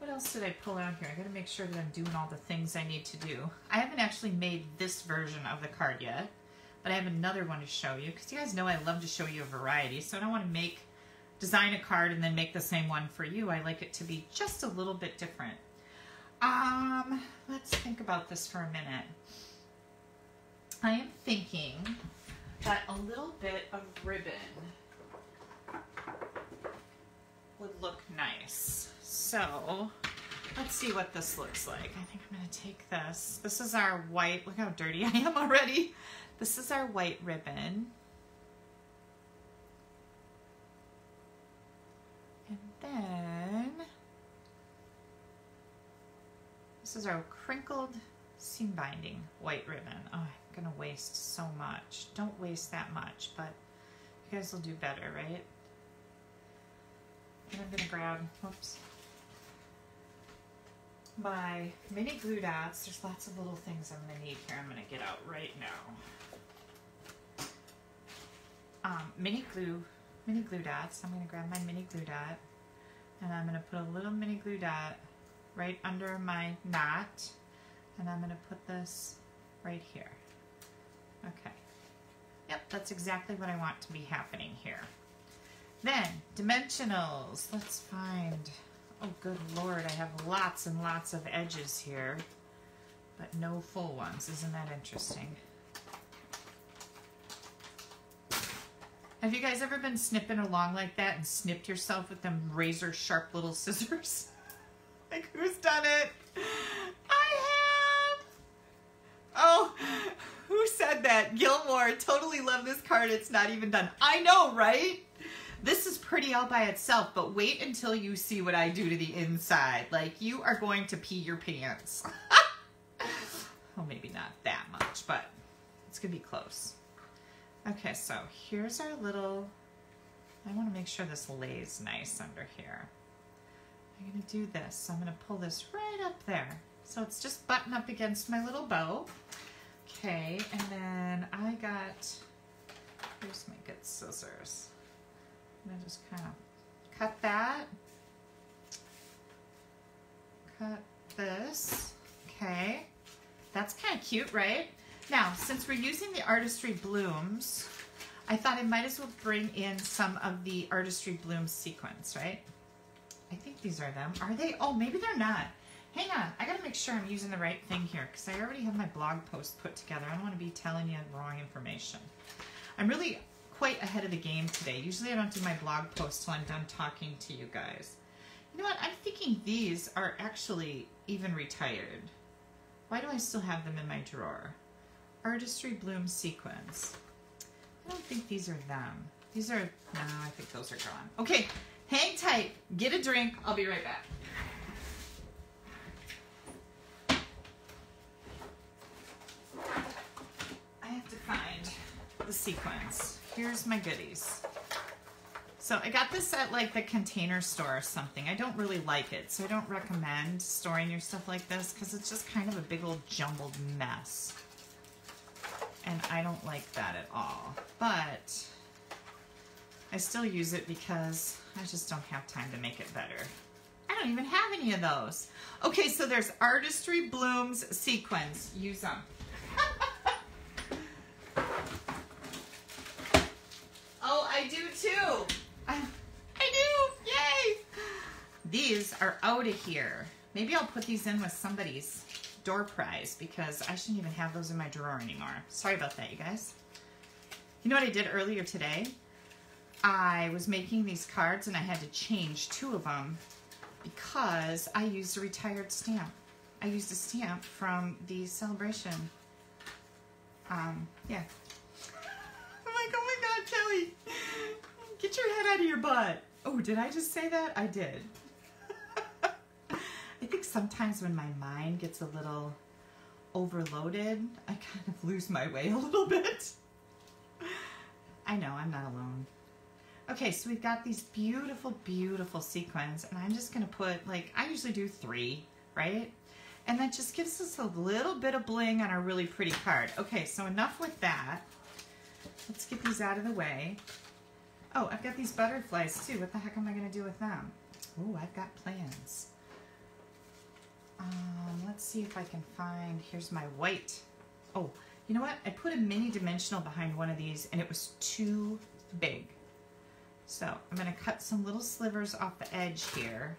What else did I pull out here? I gotta make sure that I'm doing all the things I need to do. I haven't actually made this version of the card yet, but I have another one to show you because you guys know I love to show you a variety. So I don't want to design a card and then make the same one for you. I like it to be just a little bit different. Let's think about this for a minute. I am thinking that a little bit of ribbon would look nice. So let's see what this looks like. I think I'm going to take this. This is our white. Look how dirty I am already. This is our white ribbon. And then this is our crinkled seam binding white ribbon. Oh, I'm gonna waste so much. Don't waste that much, but you guys will do better, right? And I'm gonna grab, whoops, my mini glue dots. There's lots of little things I'm gonna need here. I'm gonna get out right now. Mini glue dots. I'm going to grab my mini glue dot and I'm going to put a little mini glue dot right under my knot, and I'm going to put this right here. Okay. Yep, that's exactly what I want to be happening here. Then, dimensionals. Let's find, oh good lord, I have lots and lots of edges here, but no full ones. Isn't that interesting? Have you guys ever been snipping along like that and snipped yourself with them razor sharp little scissors? Like, who's done it? I have. Oh, who said that? Gilmore, totally love this card. It's not even done. I know, right? This is pretty all by itself, but wait until you see what I do to the inside. Like, you are going to pee your pants. Well, maybe not that much, but it's gonna be close. Okay, so here's our little, I wanna make sure this lays nice under here. I'm gonna do this. I'm gonna pull this right up there. So it's just buttoned up against my little bow. Okay, and then I got, here's my good scissors. I'm gonna just kind of cut that, cut this, okay. That's kind of cute, right? Now, since we're using the Artistry Blooms, I thought I might as well bring in some of the Artistry Blooms sequins, right? I think these are them. Are they? Oh, maybe they're not. Hang on, I gotta make sure I'm using the right thing here because I already have my blog post put together. I don't wanna be telling you wrong information. I'm really quite ahead of the game today. Usually I don't do my blog post till I'm done talking to you guys. You know what, I'm thinking these are actually even retired. Why do I still have them in my drawer? Artistry Bloom sequins. I don't think these are them. These are, no, I think those are gone. Okay, hang tight, get a drink, I'll be right back. I have to find the sequins. Here's my goodies. So I got this at like the Container Store or something. I don't really like it, so I don't recommend storing your stuff like this because it's just kind of a big old jumbled mess. And I don't like that at all. But I still use it because I just don't have time to make it better. I don't even have any of those. Okay, so there's Artistry Blooms sequins. Use them. Oh, I do too. I do, yay! These are out of here. Maybe I'll put these in with somebody's door prize because I shouldn't even have those in my drawer anymore. Sorry about that, you guys. You know what I did earlier today? I was making these cards and I had to change two of them because I used a retired stamp. I used a stamp from the Celebration. Yeah. I'm like, oh my God, Kelly, get your head out of your butt. Oh, did I just say that? I did. I think sometimes when my mind gets a little overloaded, I kind of lose my way a little bit. I know, I'm not alone. Okay, so we've got these beautiful, beautiful sequins, and I'm just gonna put, like, I usually do three, right? And that just gives us a little bit of bling on a really pretty card. Okay, so enough with that. Let's get these out of the way. Oh, I've got these butterflies too. What the heck am I gonna do with them? Oh, I've got plans. Let's see if I can find, here's my white. Oh, you know what? I put a mini dimensional behind one of these and it was too big. So I'm gonna cut some little slivers off the edge here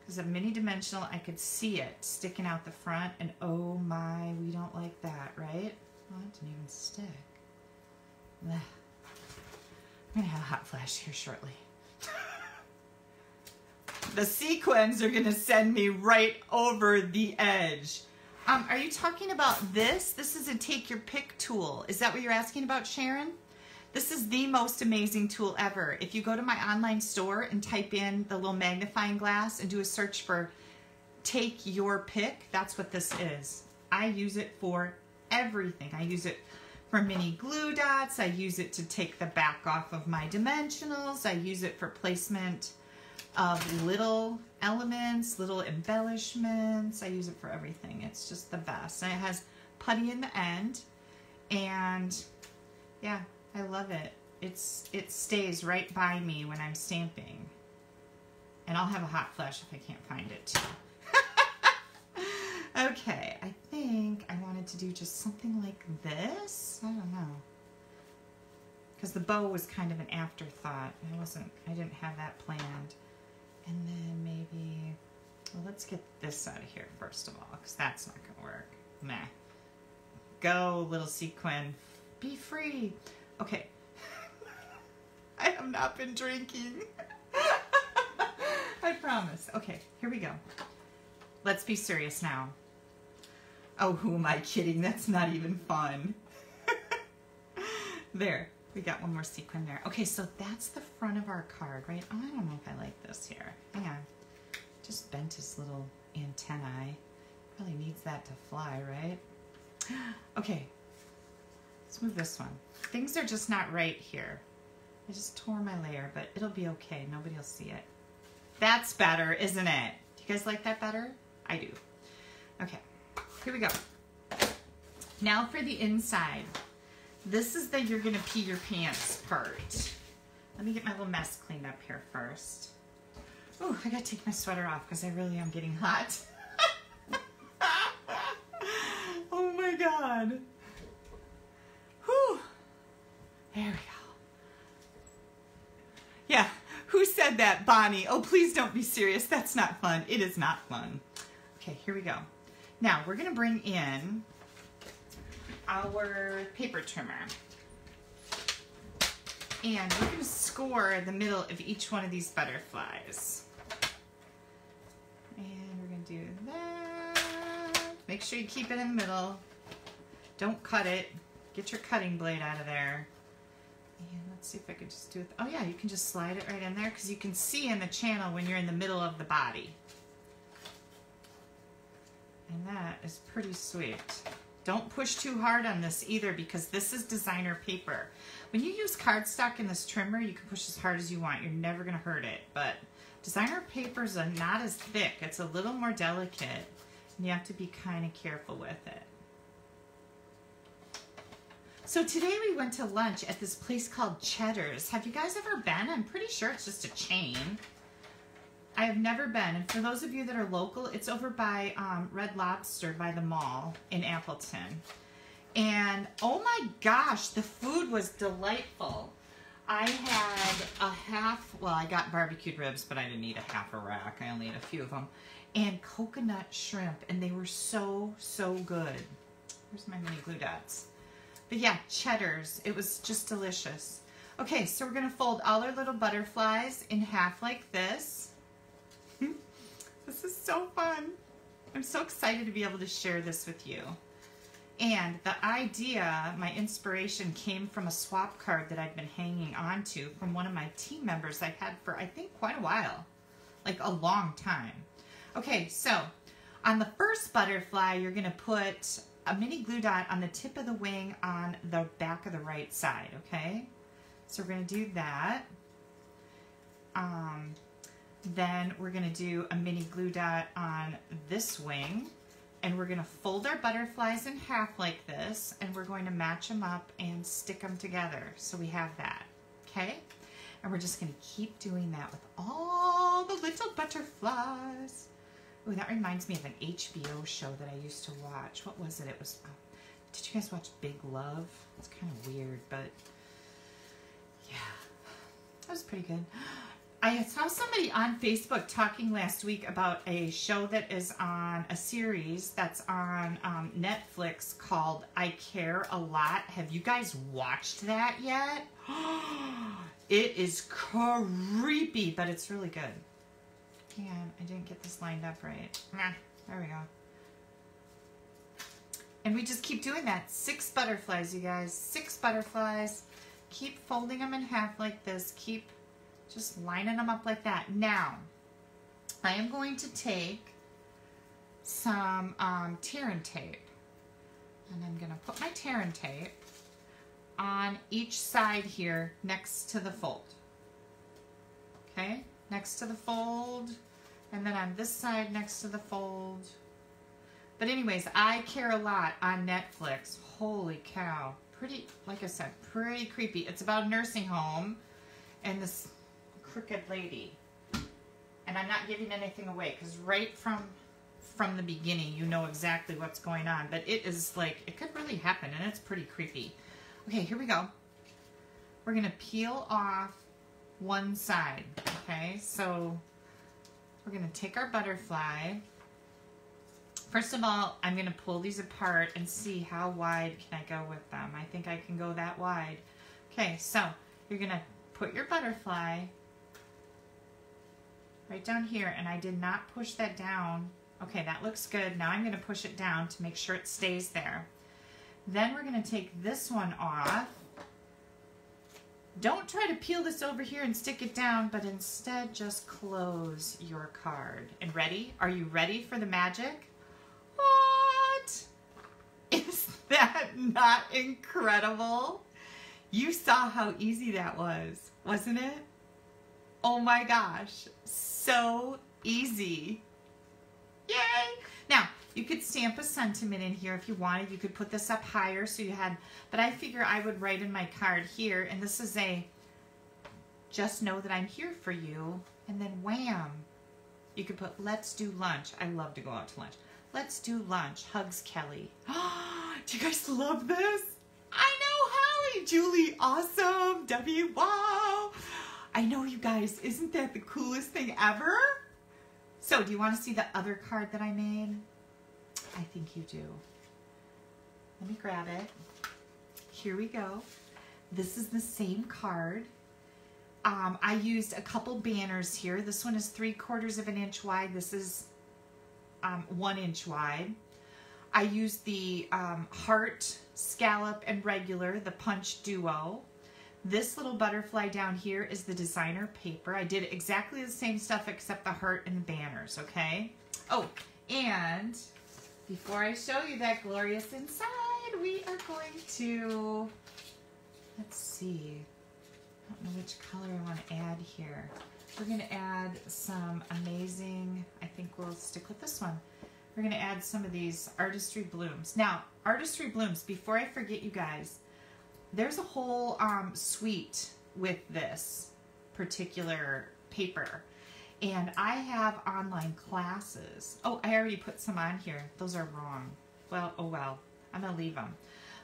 because a mini dimensional, I could see it sticking out the front and oh my, we don't like that, right? Well, it didn't even stick. Blech. I'm gonna have a hot flash here shortly. The sequins are gonna send me right over the edge. Are you talking about this? This is a take your pick tool. Is that what you're asking about, Sharon? This is the most amazing tool ever. If you go to my online store and type in the little magnifying glass and do a search for take your pick, that's what this is. I use it for everything. I use it for mini glue dots. I use it to take the back off of my dimensionals. I use it for placement of little elements, little embellishments. I use it for everything. It's just the best. And it has putty in the end. And yeah, I love it. It stays right by me when I'm stamping. And I'll have a hot flash if I can't find it too. Okay, I think I wanted to do just something like this. I don't know. Because the bow was kind of an afterthought. I didn't have that planned. And then maybe, well, let's get this out of here first of all, because that's not gonna work. Meh. Go, little sequin. Be free. Okay. not been drinking. I promise. Okay, here we go. Let's be serious now. Oh, who am I kidding? That's not even fun. There, we got one more sequin there. Okay, so that's the front of our card, right? Oh, I don't know if I like this here. Hang on. Just bent his little antennae. Probably needs that to fly, right? Okay, let's move this one. Things are just not right here. I just tore my layer, but it'll be okay. Nobody will see it. That's better, isn't it? Do you guys like that better? I do. Okay, here we go. Now for the inside. This is the you're gonna pee your pants part. Let me get my little mess cleaned up here first. Oh, I gotta take my sweater off because I really am getting hot. Oh my God. Whew. There we go. Yeah, who said that, Bonnie? Oh, please don't be serious. That's not fun. It is not fun. Okay, here we go. Now, we're going to bring in our paper trimmer. And we're going to score the middle of each one of these butterflies. And we're going to do that. Make sure you keep it in the middle. Don't cut it. Get your cutting blade out of there. And let's see if I could just do it. Oh yeah, you can just slide it right in there because you can see in the channel when you're in the middle of the body. And that is pretty sweet. Don't push too hard on this either because this is designer paper. When you use cardstock in this trimmer, you can push as hard as you want. You're never gonna hurt it, but designer papers are not as thick. It's a little more delicate and you have to be kind of careful with it. So today we went to lunch at this place called Cheddar's. Have you guys ever been? I'm pretty sure it's just a chain. I have never been. And for those of you that are local, it's over by Red Lobster by the mall in Appleton. And oh my gosh, the food was delightful. I had a half, well, I got barbecued ribs, but I didn't eat a half a rack. I only ate a few of them. And coconut shrimp, and they were so, so good. Where's my mini glue dots? But yeah, Cheddar's. It was just delicious. Okay, so we're going to fold all our little butterflies in half like this. This is so fun. I'm so excited to be able to share this with you. And the idea, my inspiration, came from a swap card that I've been hanging on to from one of my team members I've had for, I think, quite a while. Like a long time. Okay, so on the first butterfly, you're going to put a mini glue dot on the tip of the wing on the back of the right side, okay? So we're going to do that. Then we're going to do a mini glue dot on this wing, and we're going to fold our butterflies in half like this, and we're going to match them up and stick them together. So we have that, okay? And we're just going to keep doing that with all the little butterflies. Ooh, that reminds me of an HBO show that I used to watch. What was it? It was, did you guys watch Big Love? It's kind of weird, but yeah, that was pretty good. I saw somebody on Facebook talking last week about a show that is on a series that's on Netflix called I Care a Lot. Have you guys watched that yet? It is creepy, but it's really good. And I didn't get this lined up right. Nah, there we go. And we just keep doing that. 6 butterflies, you guys. 6 butterflies. Keep folding them in half like this. Keep just lining them up like that. Now, I am going to take some Tearin tape. And I'm going to put my Tearin tape on each side here next to the fold. Okay? Next to the fold, and then on this side next to the fold. But anyways, I Care a Lot on Netflix. Holy cow. Pretty, like I said, pretty creepy. It's about a nursing home and this crooked lady. And I'm not giving anything away because right from the beginning you know exactly what's going on. But it is like, it could really happen and it's pretty creepy. Okay, here we go. We're going to peel off one side. Okay, so we're going to take our butterfly. First of all, I'm going to pull these apart and see how wide can I go with them. I think I can go that wide. Okay, so you're going to put your butterfly right down here, and I did not push that down. Okay, that looks good. Now I'm going to push it down to make sure it stays there. Then we're going to take this one off. Don't try to peel this over here and stick it down, but instead just close your card. And ready? Are you ready for the magic? What? Is that not incredible? You saw how easy that was, wasn't it? Oh my gosh, so easy. Yay! Now, you could stamp a sentiment in here if you wanted. You could put this up higher so you had, but I figure I would write in my card here, and this is a, just know that I'm here for you, and then wham. You could put, let's do lunch. I love to go out to lunch. Let's do lunch. Hugs, Kelly. Do you guys love this? I know, Holly, Julie, awesome, Debbie, wow. I know, you guys, isn't that the coolest thing ever? So do you want to see the other card that I made? I think you do. Let me grab it. Here we go. This is the same card. I used a couple banners here. This one is 3/4 of an inch wide. This is 1 inch wide. I used the heart, scallop, and regular, the punch duo. This little butterfly down here is the designer paper. I did exactly the same stuff except the heart and the banners, okay? Oh, and before I show you that glorious inside, we are going to, let's see, I don't know which color I want to add here. We're going to add some amazing, I think we'll stick with this one. We're going to add some of these Artistry Blooms. Now, Artistry Blooms, before I forget you guys, there's a whole suite with this particular paper. And I have online classes. Oh, I already put some on here. Those are wrong. Well, oh well. I'm going to leave them.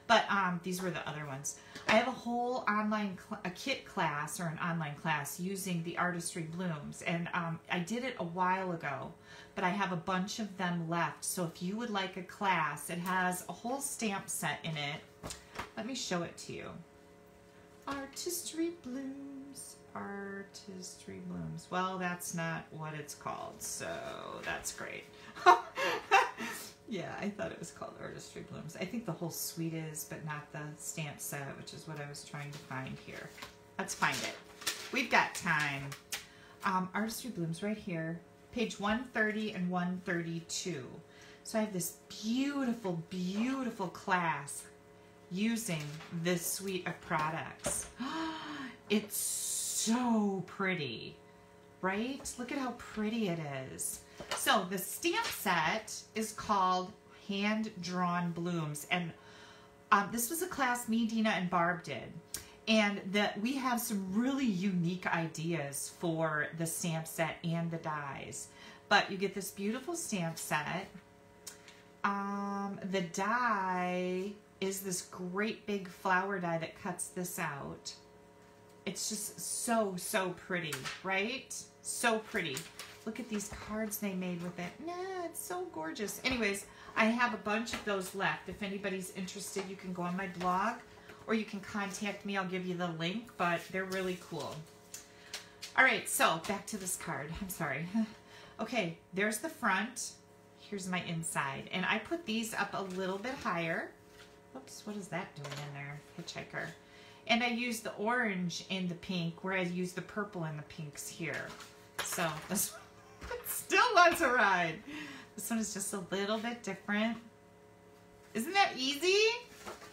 But these were the other ones. I have a whole online kit class or an online class using the Artistry Blooms. And I did it a while ago, but I have a bunch of them left. So if you would like a class, it has a whole stamp set in it. Let me show it to you. Artistry Blooms. Artistry Blooms. Well, that's not what it's called, so that's great. Yeah, I thought it was called Artistry Blooms. I think the whole suite is, but not the stamp set, which is what I was trying to find here. Let's find it. We've got time. Artistry Blooms right here, page 130 and 132. So I have this beautiful, beautiful class using this suite of products. It's so pretty, right? Look at how pretty it is. So the stamp set is called Hand-Drawn Blooms, and this was a class me, Dina, and Barb did. And we have some really unique ideas for the stamp set and the dies. But you get this beautiful stamp set. The die is this great big flower die that cuts this out. It's just so, so pretty, right? So pretty. Look at these cards they made with it. Nah, it's so gorgeous. Anyways, I have a bunch of those left. If anybody's interested, you can go on my blog or you can contact me. I'll give you the link, but they're really cool. All right, so back to this card. I'm sorry. Okay, there's the front. Here's my inside. And I put these up a little bit higher. Oops, what is that doing in there? Hitchhiker. And I used the orange and the pink, where I used the purple and the pinks here. So this one still wants a ride. This one is just a little bit different. Isn't that easy?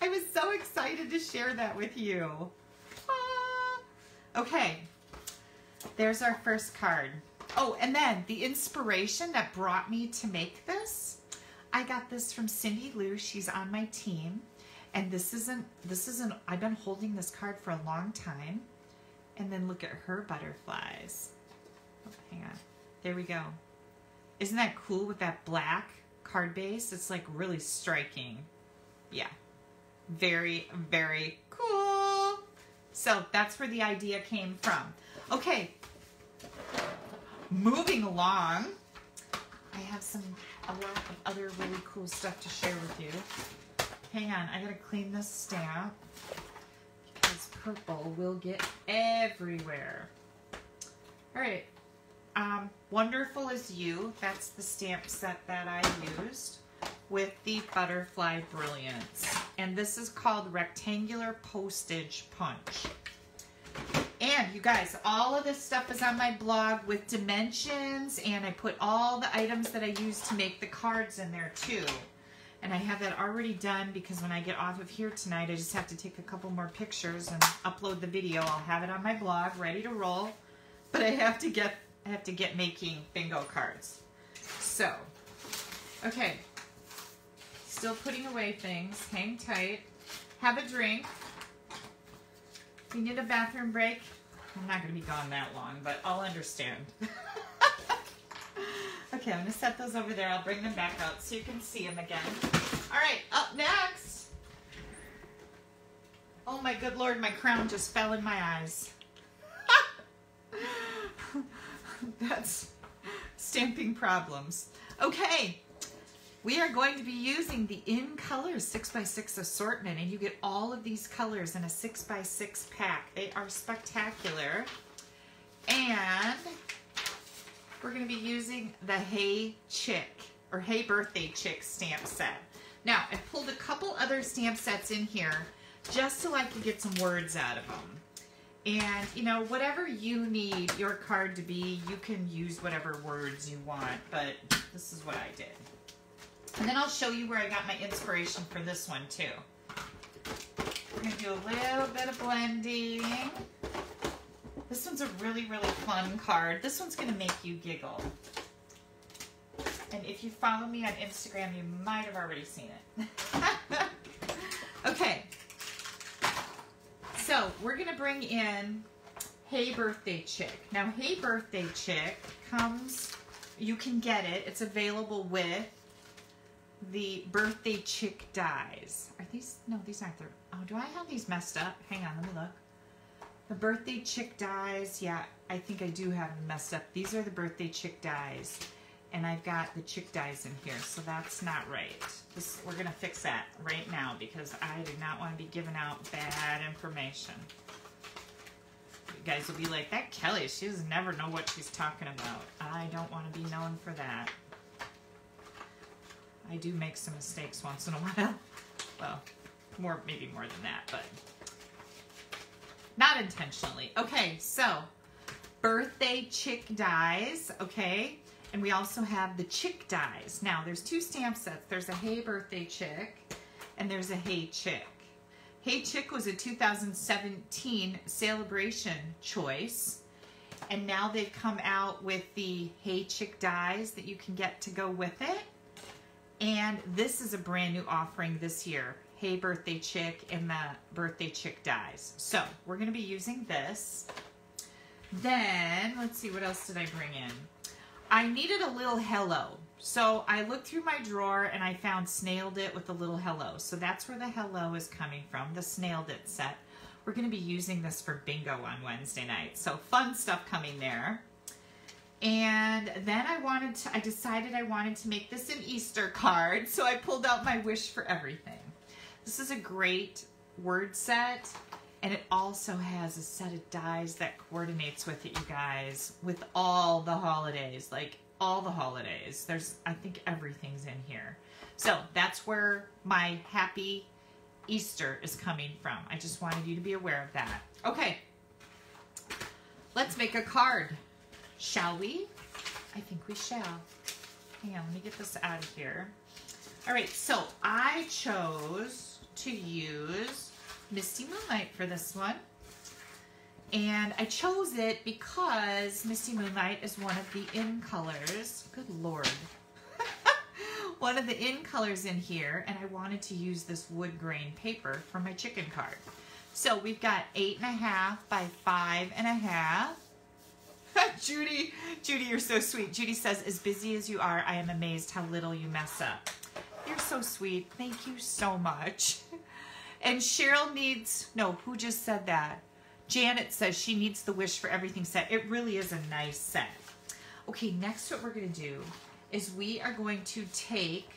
I was so excited to share that with you. Okay, there's our first card. Oh, and then the inspiration that brought me to make this, I got this from Cindy Lou. She's on my team. And this isn't, I've been holding this card for a long time. And then look at her butterflies. Oh, hang on. There we go. Isn't that cool with that black card base? It's like really striking. Yeah. Very, very cool. So that's where the idea came from. Okay. Moving along. I have a lot of other really cool stuff to share with you. Hang on, I gotta clean this stamp because purple will get everywhere. All right, Wonderful Is You, that's the stamp set that I used with the Butterfly Brilliance. And this is called Rectangular Postage Punch. And you guys, all of this stuff is on my blog with dimensions, and I put all the items that I used to make the cards in there too. And I have that already done because when I get off of here tonight, I just have to take a couple more pictures and upload the video. I'll have it on my blog, ready to roll. But I have to get making bingo cards. So, okay. Still putting away things. Hang tight. Have a drink. If you need a bathroom break, I'm not going to be gone that long, but I'll understand. Okay, I'm going to set those over there. I'll bring them back out so you can see them again. All right, up next. Oh my good Lord, my crown just fell in my eyes. That's stamping problems. Okay, we are going to be using the In Colors 6x6 assortment, and you get all of these colors in a 6x6 pack. They are spectacular. And we're going to be using the Hey Chick, or Hey Birthday Chick stamp set. Now, I pulled a couple other stamp sets in here just so I could get some words out of them. And, you know, whatever you need your card to be, you can use whatever words you want, but this is what I did. And then I'll show you where I got my inspiration for this one, too. We're going to do a little bit of blending. This one's a really, really fun card. This one's going to make you giggle. And if you follow me on Instagram, you might have already seen it. Okay. So we're going to bring in Hey Birthday Chick. Now, Hey Birthday Chick comes, you can get it. It's available with the Birthday Chick dies. Are these, no, these aren't the, oh, do I have these messed up? Hang on, let me look. The Birthday Chick dies. Yeah, I think I do have them messed up. These are the Birthday Chick dies, and I've got the Chick dies in here, so that's not right. This, we're going to fix that right now because I do not want to be giving out bad information. You guys will be like, that Kelly, she doesn't never know what she's talking about. I don't want to be known for that. I do make some mistakes once in a while. Well, more, maybe more than that, but... not intentionally. Okay, so Birthday Chick dies, okay? And we also have the Chick dies. Now, there's two stamp sets. There's a Hey Birthday Chick and there's a Hey Chick. Hey Chick was a 2017 celebration choice. And now they've come out with the Hey Chick dies that you can get to go with it. And this is a brand new offering this year. Hey Birthday Chick and the Birthday Chick dies. So we're going to be using this. Then, let's see, what else did I bring in? I needed a little hello. So I looked through my drawer and I found Snailed It with a little hello. So that's where the hello is coming from, the Snailed It set. We're going to be using this for bingo on Wednesday night. So fun stuff coming there. And then I decided I wanted to make this an Easter card, so I pulled out my Wish For Everything. This is a great word set, and it also has a set of dies that coordinates with it, you guys, with all the holidays, like all the holidays. There's, I think everything's in here. So that's where my happy Easter is coming from. I just wanted you to be aware of that. Okay, let's make a card. Shall we? I think we shall. Hang on, let me get this out of here. All right, so I chose to use Misty Moonlight for this one. And I chose it because Misty Moonlight is one of the In Colors. Good Lord. One of the In Colors in here, and I wanted to use this wood grain paper for my chicken card. So we've got 8.5 by 5.5. Judy, you're so sweet. Judy says, as busy as you are, I am amazed how little you mess up. You're so sweet. Thank you so much. And Cheryl needs, no, who just said that? Janet says she needs the Wish For Everything set. It really is a nice set. Okay, next what we're going to do is we are going to take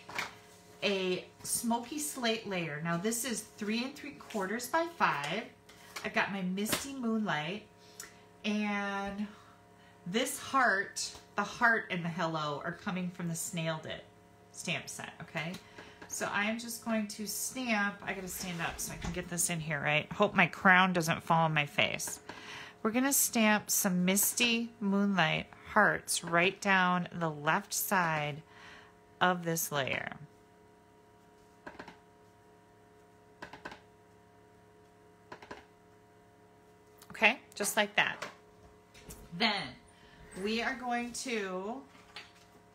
a smoky slate layer. Now this is 3 3/4 by 5. I've got my Misty Moonlight, and this heart, the heart and the hello are coming from the Snailed It stamp set, okay? So I'm just going to stamp. I gotta stand up so I can get this in here, right? Hope my crown doesn't fall on my face. We're gonna stamp some Misty Moonlight hearts right down the left side of this layer. Okay, just like that. Then we are going to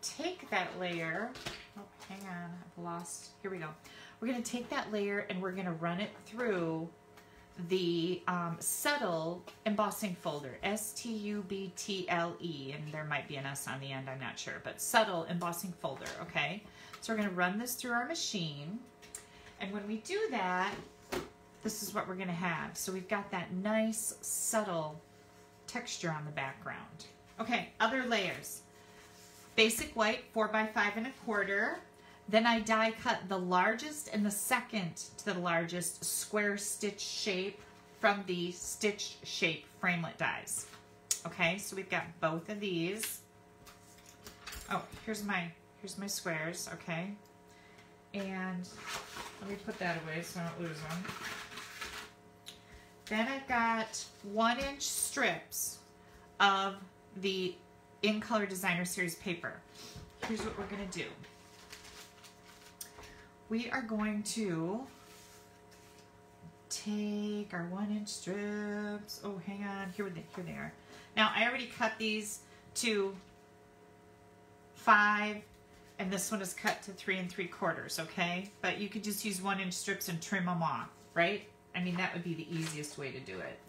take that layer. Oh, hang on, I've lost. Here we go. We're going to take that layer and we're going to run it through the Subtle Embossing Folder, S-T-U-B-T-L-E, and there might be an S on the end, I'm not sure, but Subtle Embossing Folder, okay? So we're going to run this through our machine, and when we do that, this is what we're going to have. So we've got that nice, subtle texture on the background. Okay, other layers. Basic white, 4 by 5 1/4. Then I die cut the largest and the second to the largest square stitch shape from the stitch shape framelit dies. Okay, so we've got both of these. Oh, here's my squares, okay? And let me put that away so I don't lose them. Then I've got 1-inch strips of the In Color Designer Series paper. Here's what we're going to do. We are going to take our 1-inch strips. Oh, hang on. Here they are. Now, I already cut these to 5, and this one is cut to 3 3/4, okay? But you could just use 1-inch strips and trim them off, right? I mean, that would be the easiest way to do it.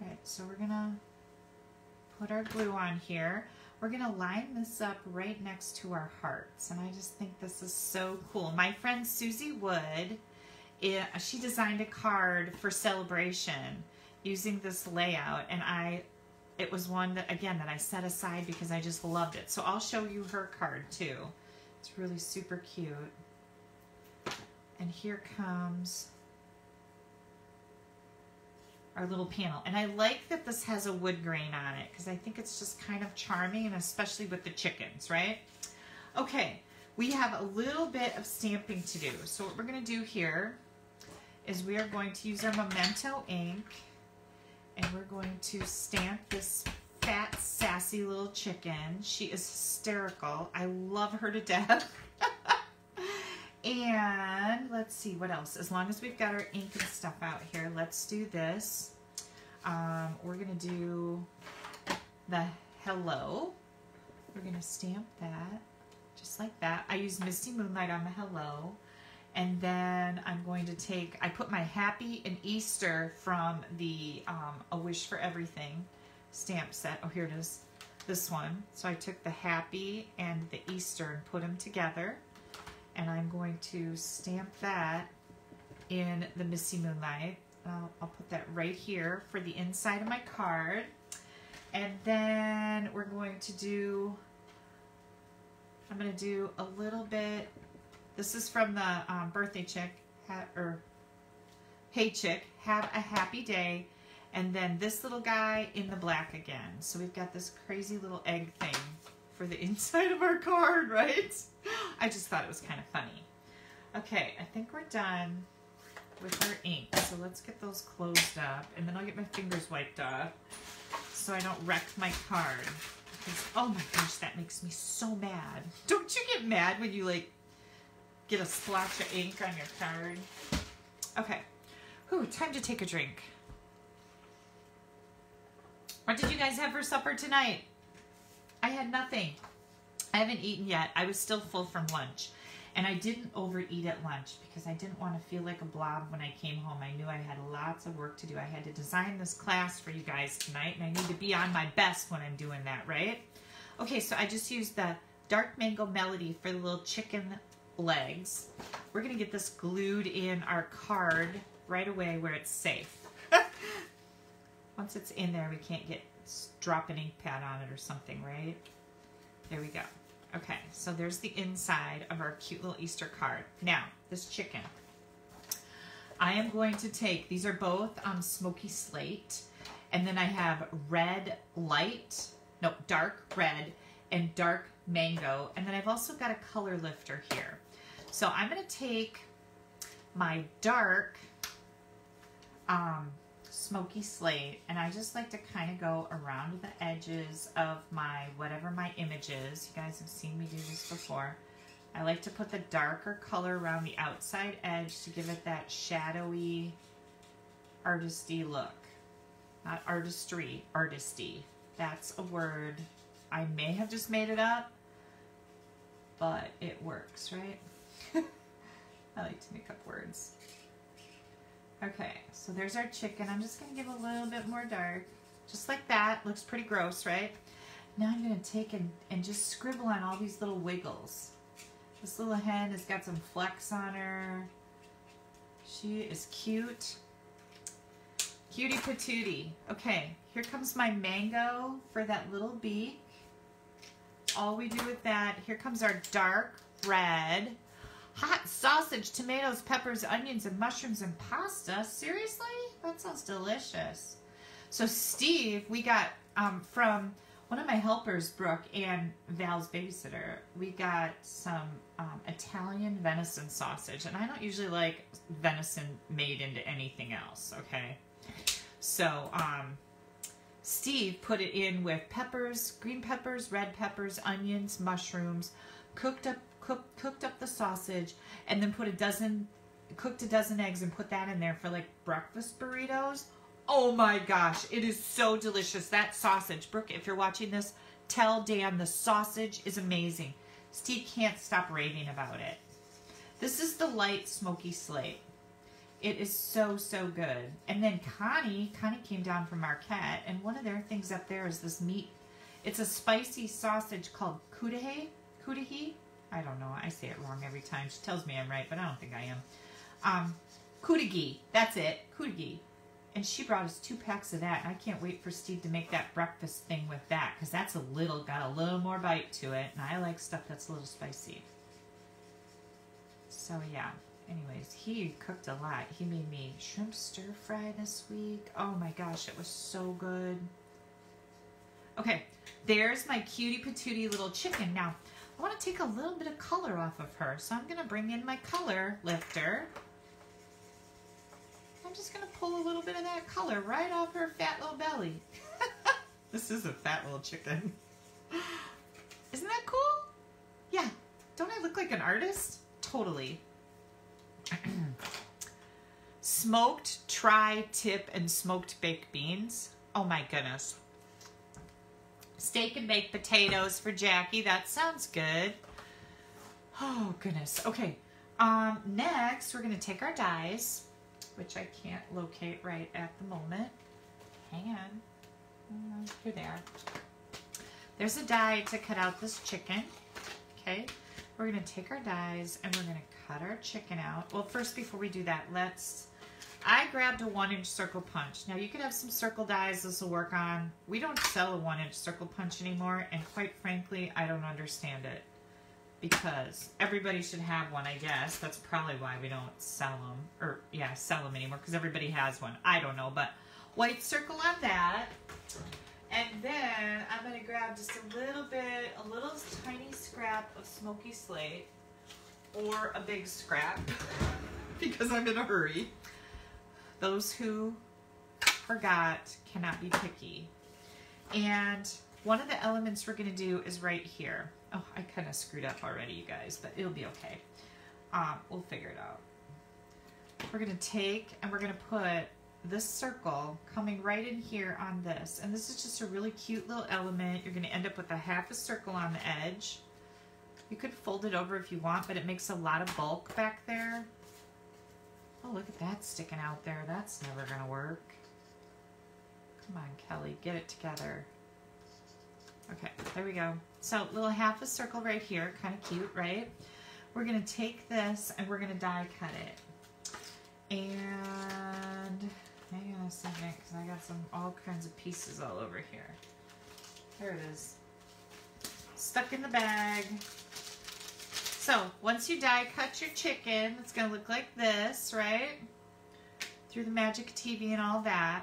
All right, so we're going to put our glue on here. We're going to line this up right next to our hearts, and I just think this is so cool. My friend Susie Wood, she designed a card for celebration using this layout, and it was one that, again, that I set aside because I just loved it. So I'll show you her card, too. It's really super cute. And here comes our little panel. And I like that this has a wood grain on it because I think it's just kind of charming, and especially with the chickens, right? Okay, we have a little bit of stamping to do. So what we're going to do here is we are going to use our Memento ink, and we're going to stamp this fat, sassy little chicken. She is hysterical. I love her to death. And let's see what else. As long as we've got our ink and stuff out here, let's do this. We're going to do the hello. We're going to stamp that just like that. I use Misty Moonlight on the hello. And then I'm going to take, I put my Happy and Easter from the A Wish For Everything stamp set. Oh, here it is, this one. So I took the Happy and the Easter and put them together. And I'm going to stamp that in the Misty Moonlight. I'll put that right here for the inside of my card. And then we're going to do, I'm going to do a little bit. This is from the Birthday Chick, or Hey Chick, Have a Happy Day. And then this little guy in the black again. So we've got this crazy little egg thing for the inside of our card, right? I just thought it was kind of funny. Okay, I think we're done with our ink. So let's get those closed up, and then I'll get my fingers wiped off so I don't wreck my card. Because, oh my gosh, that makes me so mad. Don't you get mad when you like get a splotch of ink on your card? Okay, whew, time to take a drink. What did you guys have for supper tonight? I had nothing. I haven't eaten yet. I was still full from lunch, and I didn't overeat at lunch because I didn't want to feel like a blob when I came home. I knew I had lots of work to do. I had to design this class for you guys tonight, and I need to be on my best when I'm doing that, right? Okay, so I just used the Dark Mango Melody for the little chicken legs. We're going to get this glued in our card right away where it's safe. Once it's in there, we can't drop an ink pad on it or something, right? There we go. Okay, so there's the inside of our cute little Easter card. Now, this chicken. I am going to take, these are both smoky slate, and then I have red light, no, dark red and dark mango, and then I've also got a color lifter here. So I'm going to take my dark smoky slate, and I just like to kind of go around the edges of my, whatever my image is. You guys have seen me do this before. I like to put the darker color around the outside edge to give it that shadowy, artisty look. Not artistry, artisty. That's a word. I may have just made it up, but it works, right? I like to make up words. Okay, so there's our chicken. I'm just going to give a little bit more dark. Just like that. Looks pretty gross, right? Now I'm going to take and just scribble on all these little wiggles. This little hen has got some flecks on her. She is cute. Cutie patootie. Okay, here comes my mango for that little beak. All we do with that, here comes our dark red. Hot sausage, tomatoes, peppers, onions, and mushrooms and pasta. Seriously? That sounds delicious. So Steve, we got from one of my helpers, Brooke, and Val's babysitter, we got some Italian venison sausage. And I don't usually like venison made into anything else, okay? So Steve put it in with peppers, green peppers, red peppers, onions, mushrooms, cooked up the sausage, and then put cooked a dozen eggs and put that in there for like breakfast burritos. Oh my gosh, it is so delicious. That sausage, Brooke, if you're watching this, tell Dan the sausage is amazing. Steve can't stop raving about it. This is the light smoky slate. It is so, so good. And then Connie came down from Marquette, and one of their things up there is this meat. It's a spicy sausage called Kudighi. I don't know, I say it wrong every time. She tells me I'm right, but I don't think I am. Kudighi, that's it, Kudighi. And she brought us 2 packs of that, and I can't wait for Steve to make that breakfast thing with that, because that's got a little more bite to it, and I like stuff that's a little spicy. So yeah, anyways, he cooked a lot. He made me shrimp stir fry this week. Oh my gosh, it was so good. Okay, there's my cutie patootie little chicken. Now, I want to take a little bit of color off of her, so I'm going to bring in my color lifter. I'm just going to pull a little bit of that color right off her fat little belly. This is a fat little chicken. Isn't that cool? Yeah. Don't I look like an artist? Totally. Smoked tri-tip and smoked baked beans. Oh my goodness. Steak and baked potatoes for Jackie. That sounds good. Oh goodness. Okay. Next, we're going to take our dies, which I can't locate right at the moment. Hang on. Here they are. There's a die to cut out this chicken. Okay. We're going to take our dies and we're going to cut our chicken out. Well, first, before we do that, I grabbed a 1-inch circle punch. Now, you could have some circle dies this will work on. We don't sell a 1-inch circle punch anymore, and quite frankly, I don't understand it, because everybody should have one, I guess. That's probably why we don't sell them, or yeah, sell them anymore, because everybody has one. I don't know, but white circle on that. And then I'm going to grab just a little tiny scrap of smoky slate, or a big scrap, because I'm in a hurry. Those who forgot cannot be picky. And one of the elements we're going to do is right here. Oh, I kind of screwed up already, you guys, but it'll be okay. We'll figure it out. We're going to take and we're going to put this circle coming right in here on this. And this is just a really cute little element. You're going to end up with a half a circle on the edge. You could fold it over if you want, but it makes a lot of bulk back there. Oh, look at that sticking out there. That's never going to work. Come on, Kelly, get it together. Okay, there we go. So, little half a circle right here. Kind of cute, right? We're going to take this and we're going to die cut it. And hang on a second, because I got all kinds of pieces all over here. There it is. Stuck in the bag. So, once you die cut your chicken, it's going to look like this, right? through the Magic TV and all that.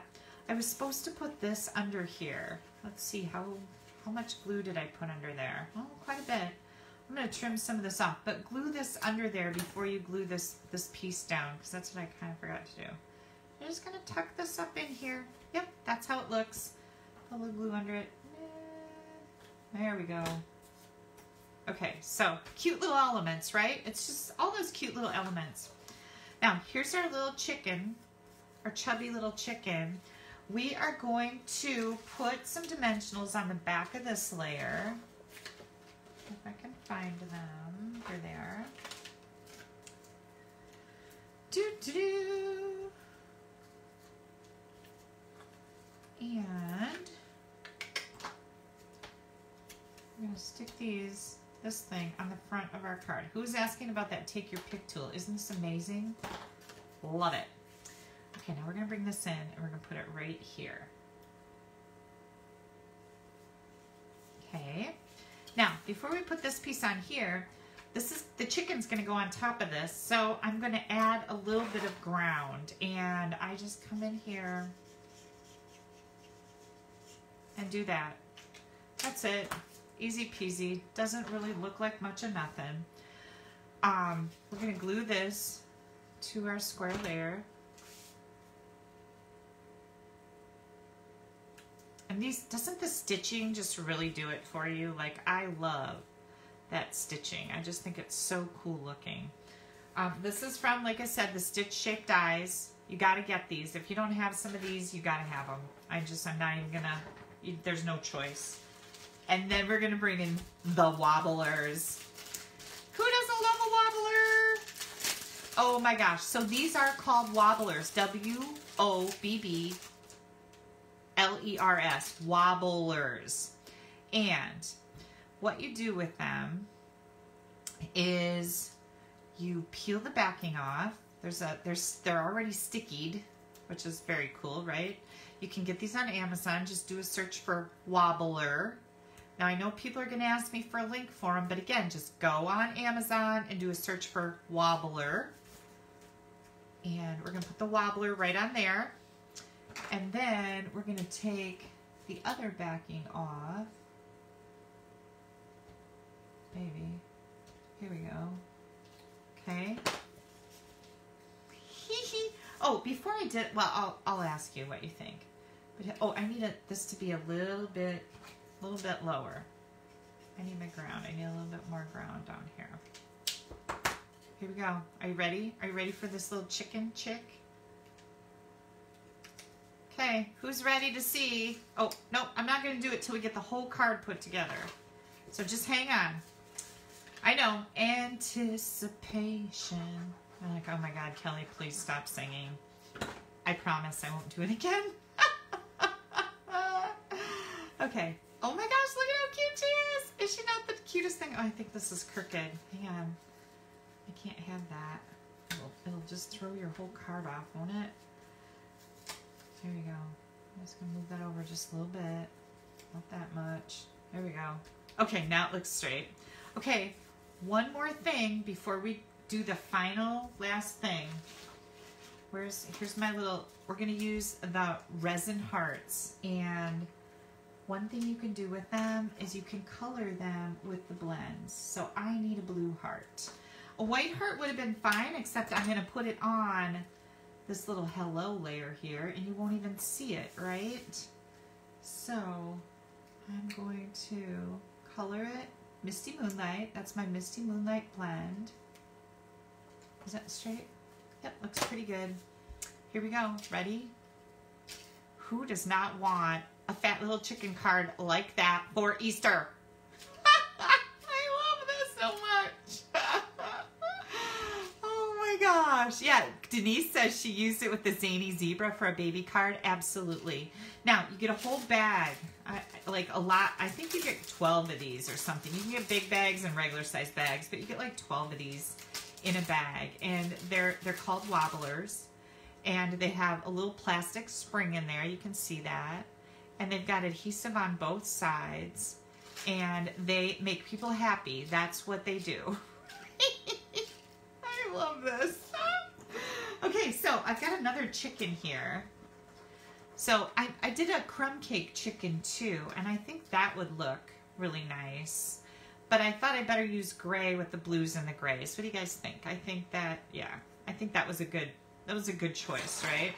I was supposed to put this under here. Let's see, how much glue did I put under there? Oh, quite a bit. I'm going to trim some of this off, but glue this under there before you glue this piece down, because that's what I kind of forgot to do. I'm just going to tuck this up in here. Yep, that's how it looks. A little glue under it. There we go. Okay, so cute little elements, right? It's just all those cute little elements. Now, here's our little chicken, our chubby little chicken. We are going to put some dimensionals on the back of this layer. If I can find them, they're there. Doo-doo-doo. And we're going to stick this thing on the front of our card. Who's asking about that take your pick tool? Isn't this amazing? Love it. Okay, now we're going to bring this in and we're going to put it right here. Okay. Now, before we put this piece on here, this is the chicken's going to go on top of this, so I'm going to add a little bit of ground, and I just come in here and do that. That's it. Easy peasy. Doesn't really look like much of nothing. We're going to glue this to our square layer. And doesn't the stitching just really do it for you? Like, I love that stitching. I just think it's so cool looking. This is from, like I said, the Stitch Shape Dies. You got to get these. If you don't have some of these, you got to have them. I'm not even going to, there's no choice. And then we're going to bring in the wobblers. Who doesn't love a wobbler? Oh my gosh. So these are called wobblers. W-O-B-B-L-E-R-S, wobblers. And what you do with them is you peel the backing off. They're already stickied, which is very cool, right? You can get these on Amazon. Just do a search for wobbler. Now I know people are going to ask me for a link for them, but again, just go on Amazon and do a search for wobbler. And we're going to put the wobbler right on there. And then we're going to take the other backing off. Baby. Here we go. Okay. Oh, before I did, well, I'll ask you what you think. But oh, I need this to be a little bit lower. I need my ground. I need a little bit more ground down here. Here we go. Are you ready? Are you ready for this little chicken chick? Okay, who's ready to see? Oh, no, I'm not going to do it till we get the whole card put together. So just hang on. I know. Anticipation. I'm like, oh my God, Kelly, please stop singing. I promise I won't do it again. Okay. Oh my gosh, look at how cute she is. Is she not the cutest thing? Oh, I think this is crooked. Hang on. I can't have that. It'll just throw your whole card off, won't it? There we go. I'm just going to move that over just a little bit. Not that much. There we go. Okay, now it looks straight. Okay, one more thing before we do the final last thing. Here's my little, we're going to use the resin hearts. And one thing you can do with them is you can color them with the blends. So I need a blue heart. A white heart would have been fine, except I'm going to put it on this little hello layer here, and you won't even see it, right? So I'm going to color it Misty Moonlight. That's my Misty Moonlight blend. Is that straight? Yep, looks pretty good. Here we go. Ready? Who does not want a fat little chicken card like that for Easter? I love this so much. Gosh, yeah, Denise says she used it with the Zany Zebra for a baby card. Absolutely. Now, you get a whole bag, like a lot. I think you get 12 of these or something. You can get big bags and regular size bags, but you get like 12 of these in a bag. And they're called wobblers. And they have a little plastic spring in there. You can see that. And they've got adhesive on both sides. And they make people happy. That's what they do. Love this. Okay, so I've got another chicken here. So I did a crumb cake chicken too, and I think that would look really nice. But I thought I'd better use gray with the blues and the grays. What do you guys think? I think that, yeah, I think that was a good, that was a good choice, right?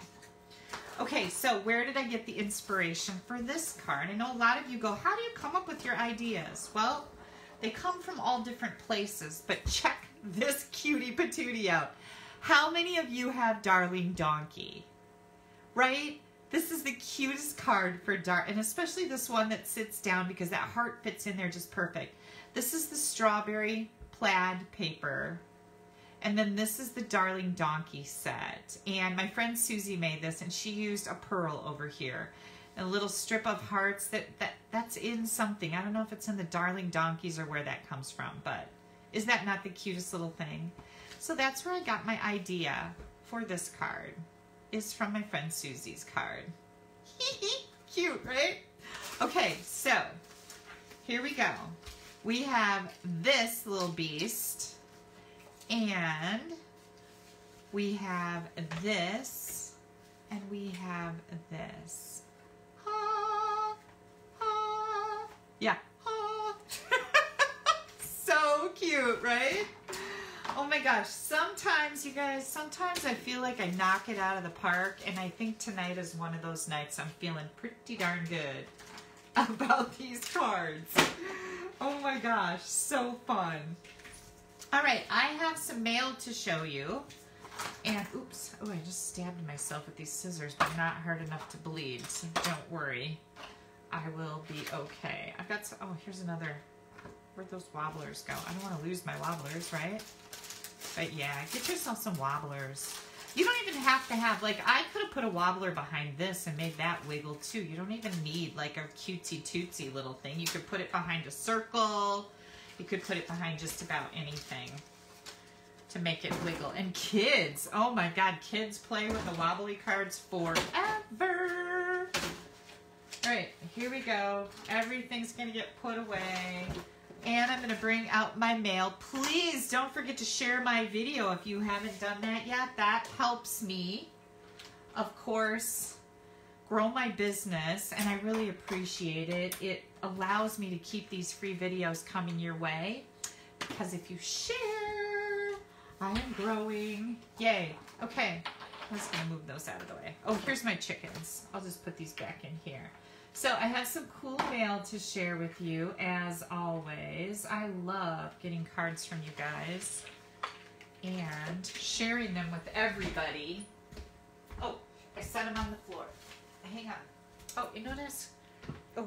Okay, so where did I get the inspiration for this card? I know a lot of you go, how do you come up with your ideas? Well, they come from all different places, but check this cutie patootie out. How many of you have Darling Donkey? Right? This is the cutest card for Darling, and especially this one that sits down because that heart fits in there just perfect. This is the strawberry plaid paper. And then this is the Darling Donkey set. And my friend Susie made this, and she used a pearl over here. And a little strip of hearts that's in something. I don't know if it's in the Darling Donkeys or where that comes from, but is that not the cutest little thing? So that's where I got my idea for this card. It's from my friend Susie's card. Cute, right? Okay, so here we go. We have this little beast. And we have this, and we have this. Ah, ah, yeah. Ah. So cute, right? Oh my gosh, sometimes you guys, sometimes I feel like I knock it out of the park, and I think tonight is one of those nights I'm feeling pretty darn good about these cards. Oh my gosh, so fun. All right, I have some mail to show you, and oops, oh, I just stabbed myself with these scissors, but not hard enough to bleed, so don't worry, I will be okay. I've got some, oh, here's another, where'd those wobblers go? I don't want to lose my wobblers, right? But yeah, get yourself some wobblers. You don't even have to have, like, I could have put a wobbler behind this and made that wiggle too. You don't even need, like, a cutesy tootsy little thing. You could put it behind a circle. You could put it behind just about anything to make it wiggle. And kids, oh my God, kids play with the wobbly cards forever. All right, here we go. Everything's gonna get put away. And I'm gonna bring out my mail. Please don't forget to share my video if you haven't done that yet. That helps me, of course, grow my business, and I really appreciate it. It allows me to keep these free videos coming your way, because if you share, I am growing. Yay. Okay, I'm just gonna move those out of the way. Oh, here's my chickens. I'll just put these back in here. So I have some cool mail to share with you, as always. I love getting cards from you guys and sharing them with everybody. Oh, I set them on the floor. Hang on. Oh, you notice? Oh,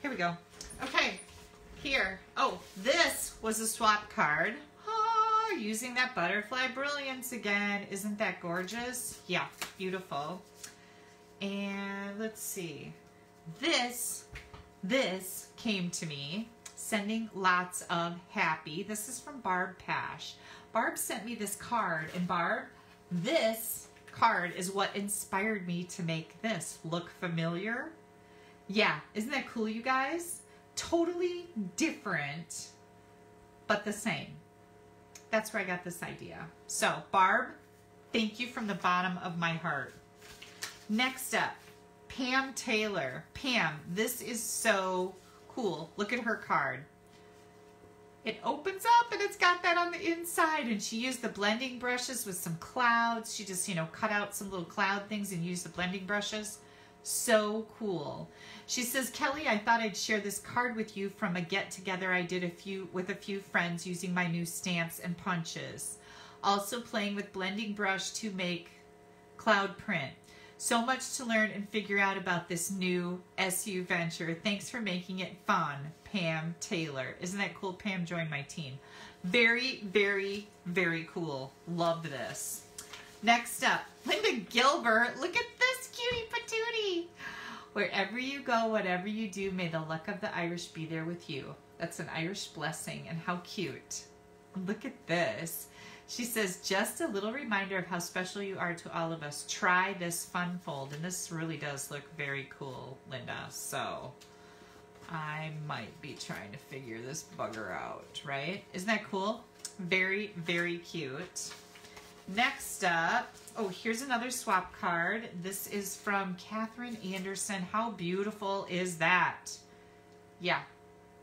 here we go. Okay, here. Oh, this was a swap card. Oh, using that Butterfly Brilliance again. Isn't that gorgeous? Yeah, beautiful. And let's see. This came to me. Sending lots of happy. This is from Barb Pash. Barb sent me this card, and Barb, this card is what inspired me to make this. Look familiar? Yeah, isn't that cool, you guys? Totally different, but the same. That's where I got this idea. So, Barb, thank you from the bottom of my heart. Next up, Pam Taylor. Pam, this is so cool. Look at her card. It opens up, and it's got that on the inside, and she used the blending brushes with some clouds. She just, you know, cut out some little cloud things and used the blending brushes. So cool. She says, Kelly, I thought I'd share this card with you from a get-together I did with a few friends using my new stamps and punches. Also playing with blending brush to make cloud print. So much to learn and figure out about this new SU venture. Thanks for making it fun, Pam Taylor. Isn't that cool? Pam joined my team. Very, very, very cool. Love this. Next up, Linda Gilbert. Look at this cutie patootie. Wherever you go, whatever you do, may the luck of the Irish be there with you. That's an Irish blessing, and how cute. Look at this. She says, just a little reminder of how special you are to all of us. Try this fun fold. And this really does look very cool, Linda. So I might be trying to figure this bugger out, right? Isn't that cool? Very, very cute. Next up, oh, here's another swap card. This is from Katherine Anderson. How beautiful is that? Yeah,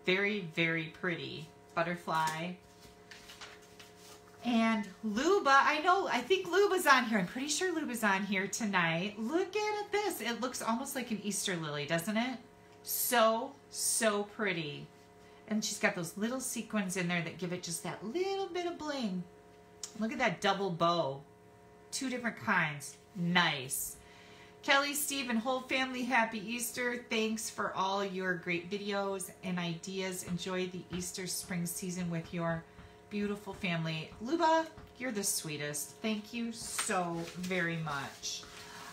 very, very pretty butterfly. And Luba, I know, I think Luba's on here. I'm pretty sure Luba's on here tonight. Look at this. It looks almost like an Easter lily, doesn't it? So, so pretty. And she's got those little sequins in there that give it just that little bit of bling. Look at that double bow. Two different kinds. Nice. Kelly, Steve, and whole family, happy Easter. Thanks for all your great videos and ideas. Enjoy the Easter spring season with your beautiful family. Luba, you're the sweetest. Thank you so very much.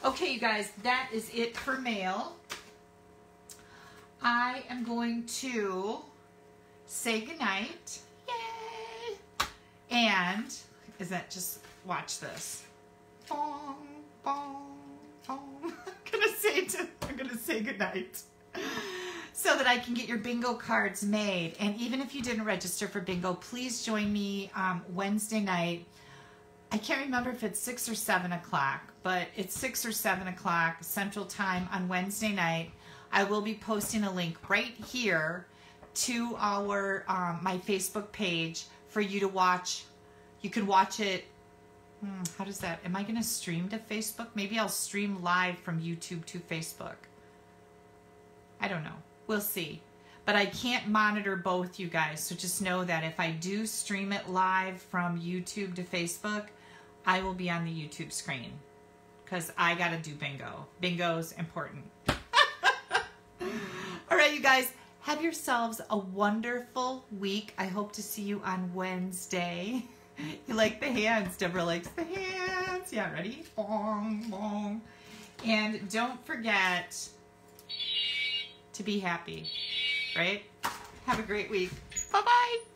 Okay, you guys, that is it for mail. I am going to say goodnight. Yay! And is that just, watch this. Bong, bong, bong. I'm gonna say goodnight. So that I can get your bingo cards made. And even if you didn't register for bingo, please join me Wednesday night. I can't remember if it's 6 or 7 o'clock, but it's 6 or 7 o'clock Central Time on Wednesday night. I will be posting a link right here to our my Facebook page for you to watch. You can watch it. How does that? Am I going to stream to Facebook? Maybe I'll stream live from YouTube to Facebook. I don't know. We'll see. But I can't monitor both, you guys. So just know that if I do stream it live from YouTube to Facebook, I will be on the YouTube screen because I got to do bingo. Bingo's important. All right, you guys. Have yourselves a wonderful week. I hope to see you on Wednesday. You like the hands. Deborah likes the hands. Yeah, ready? Bong, bong. And don't forget to be happy, right? Have a great week. Bye-bye.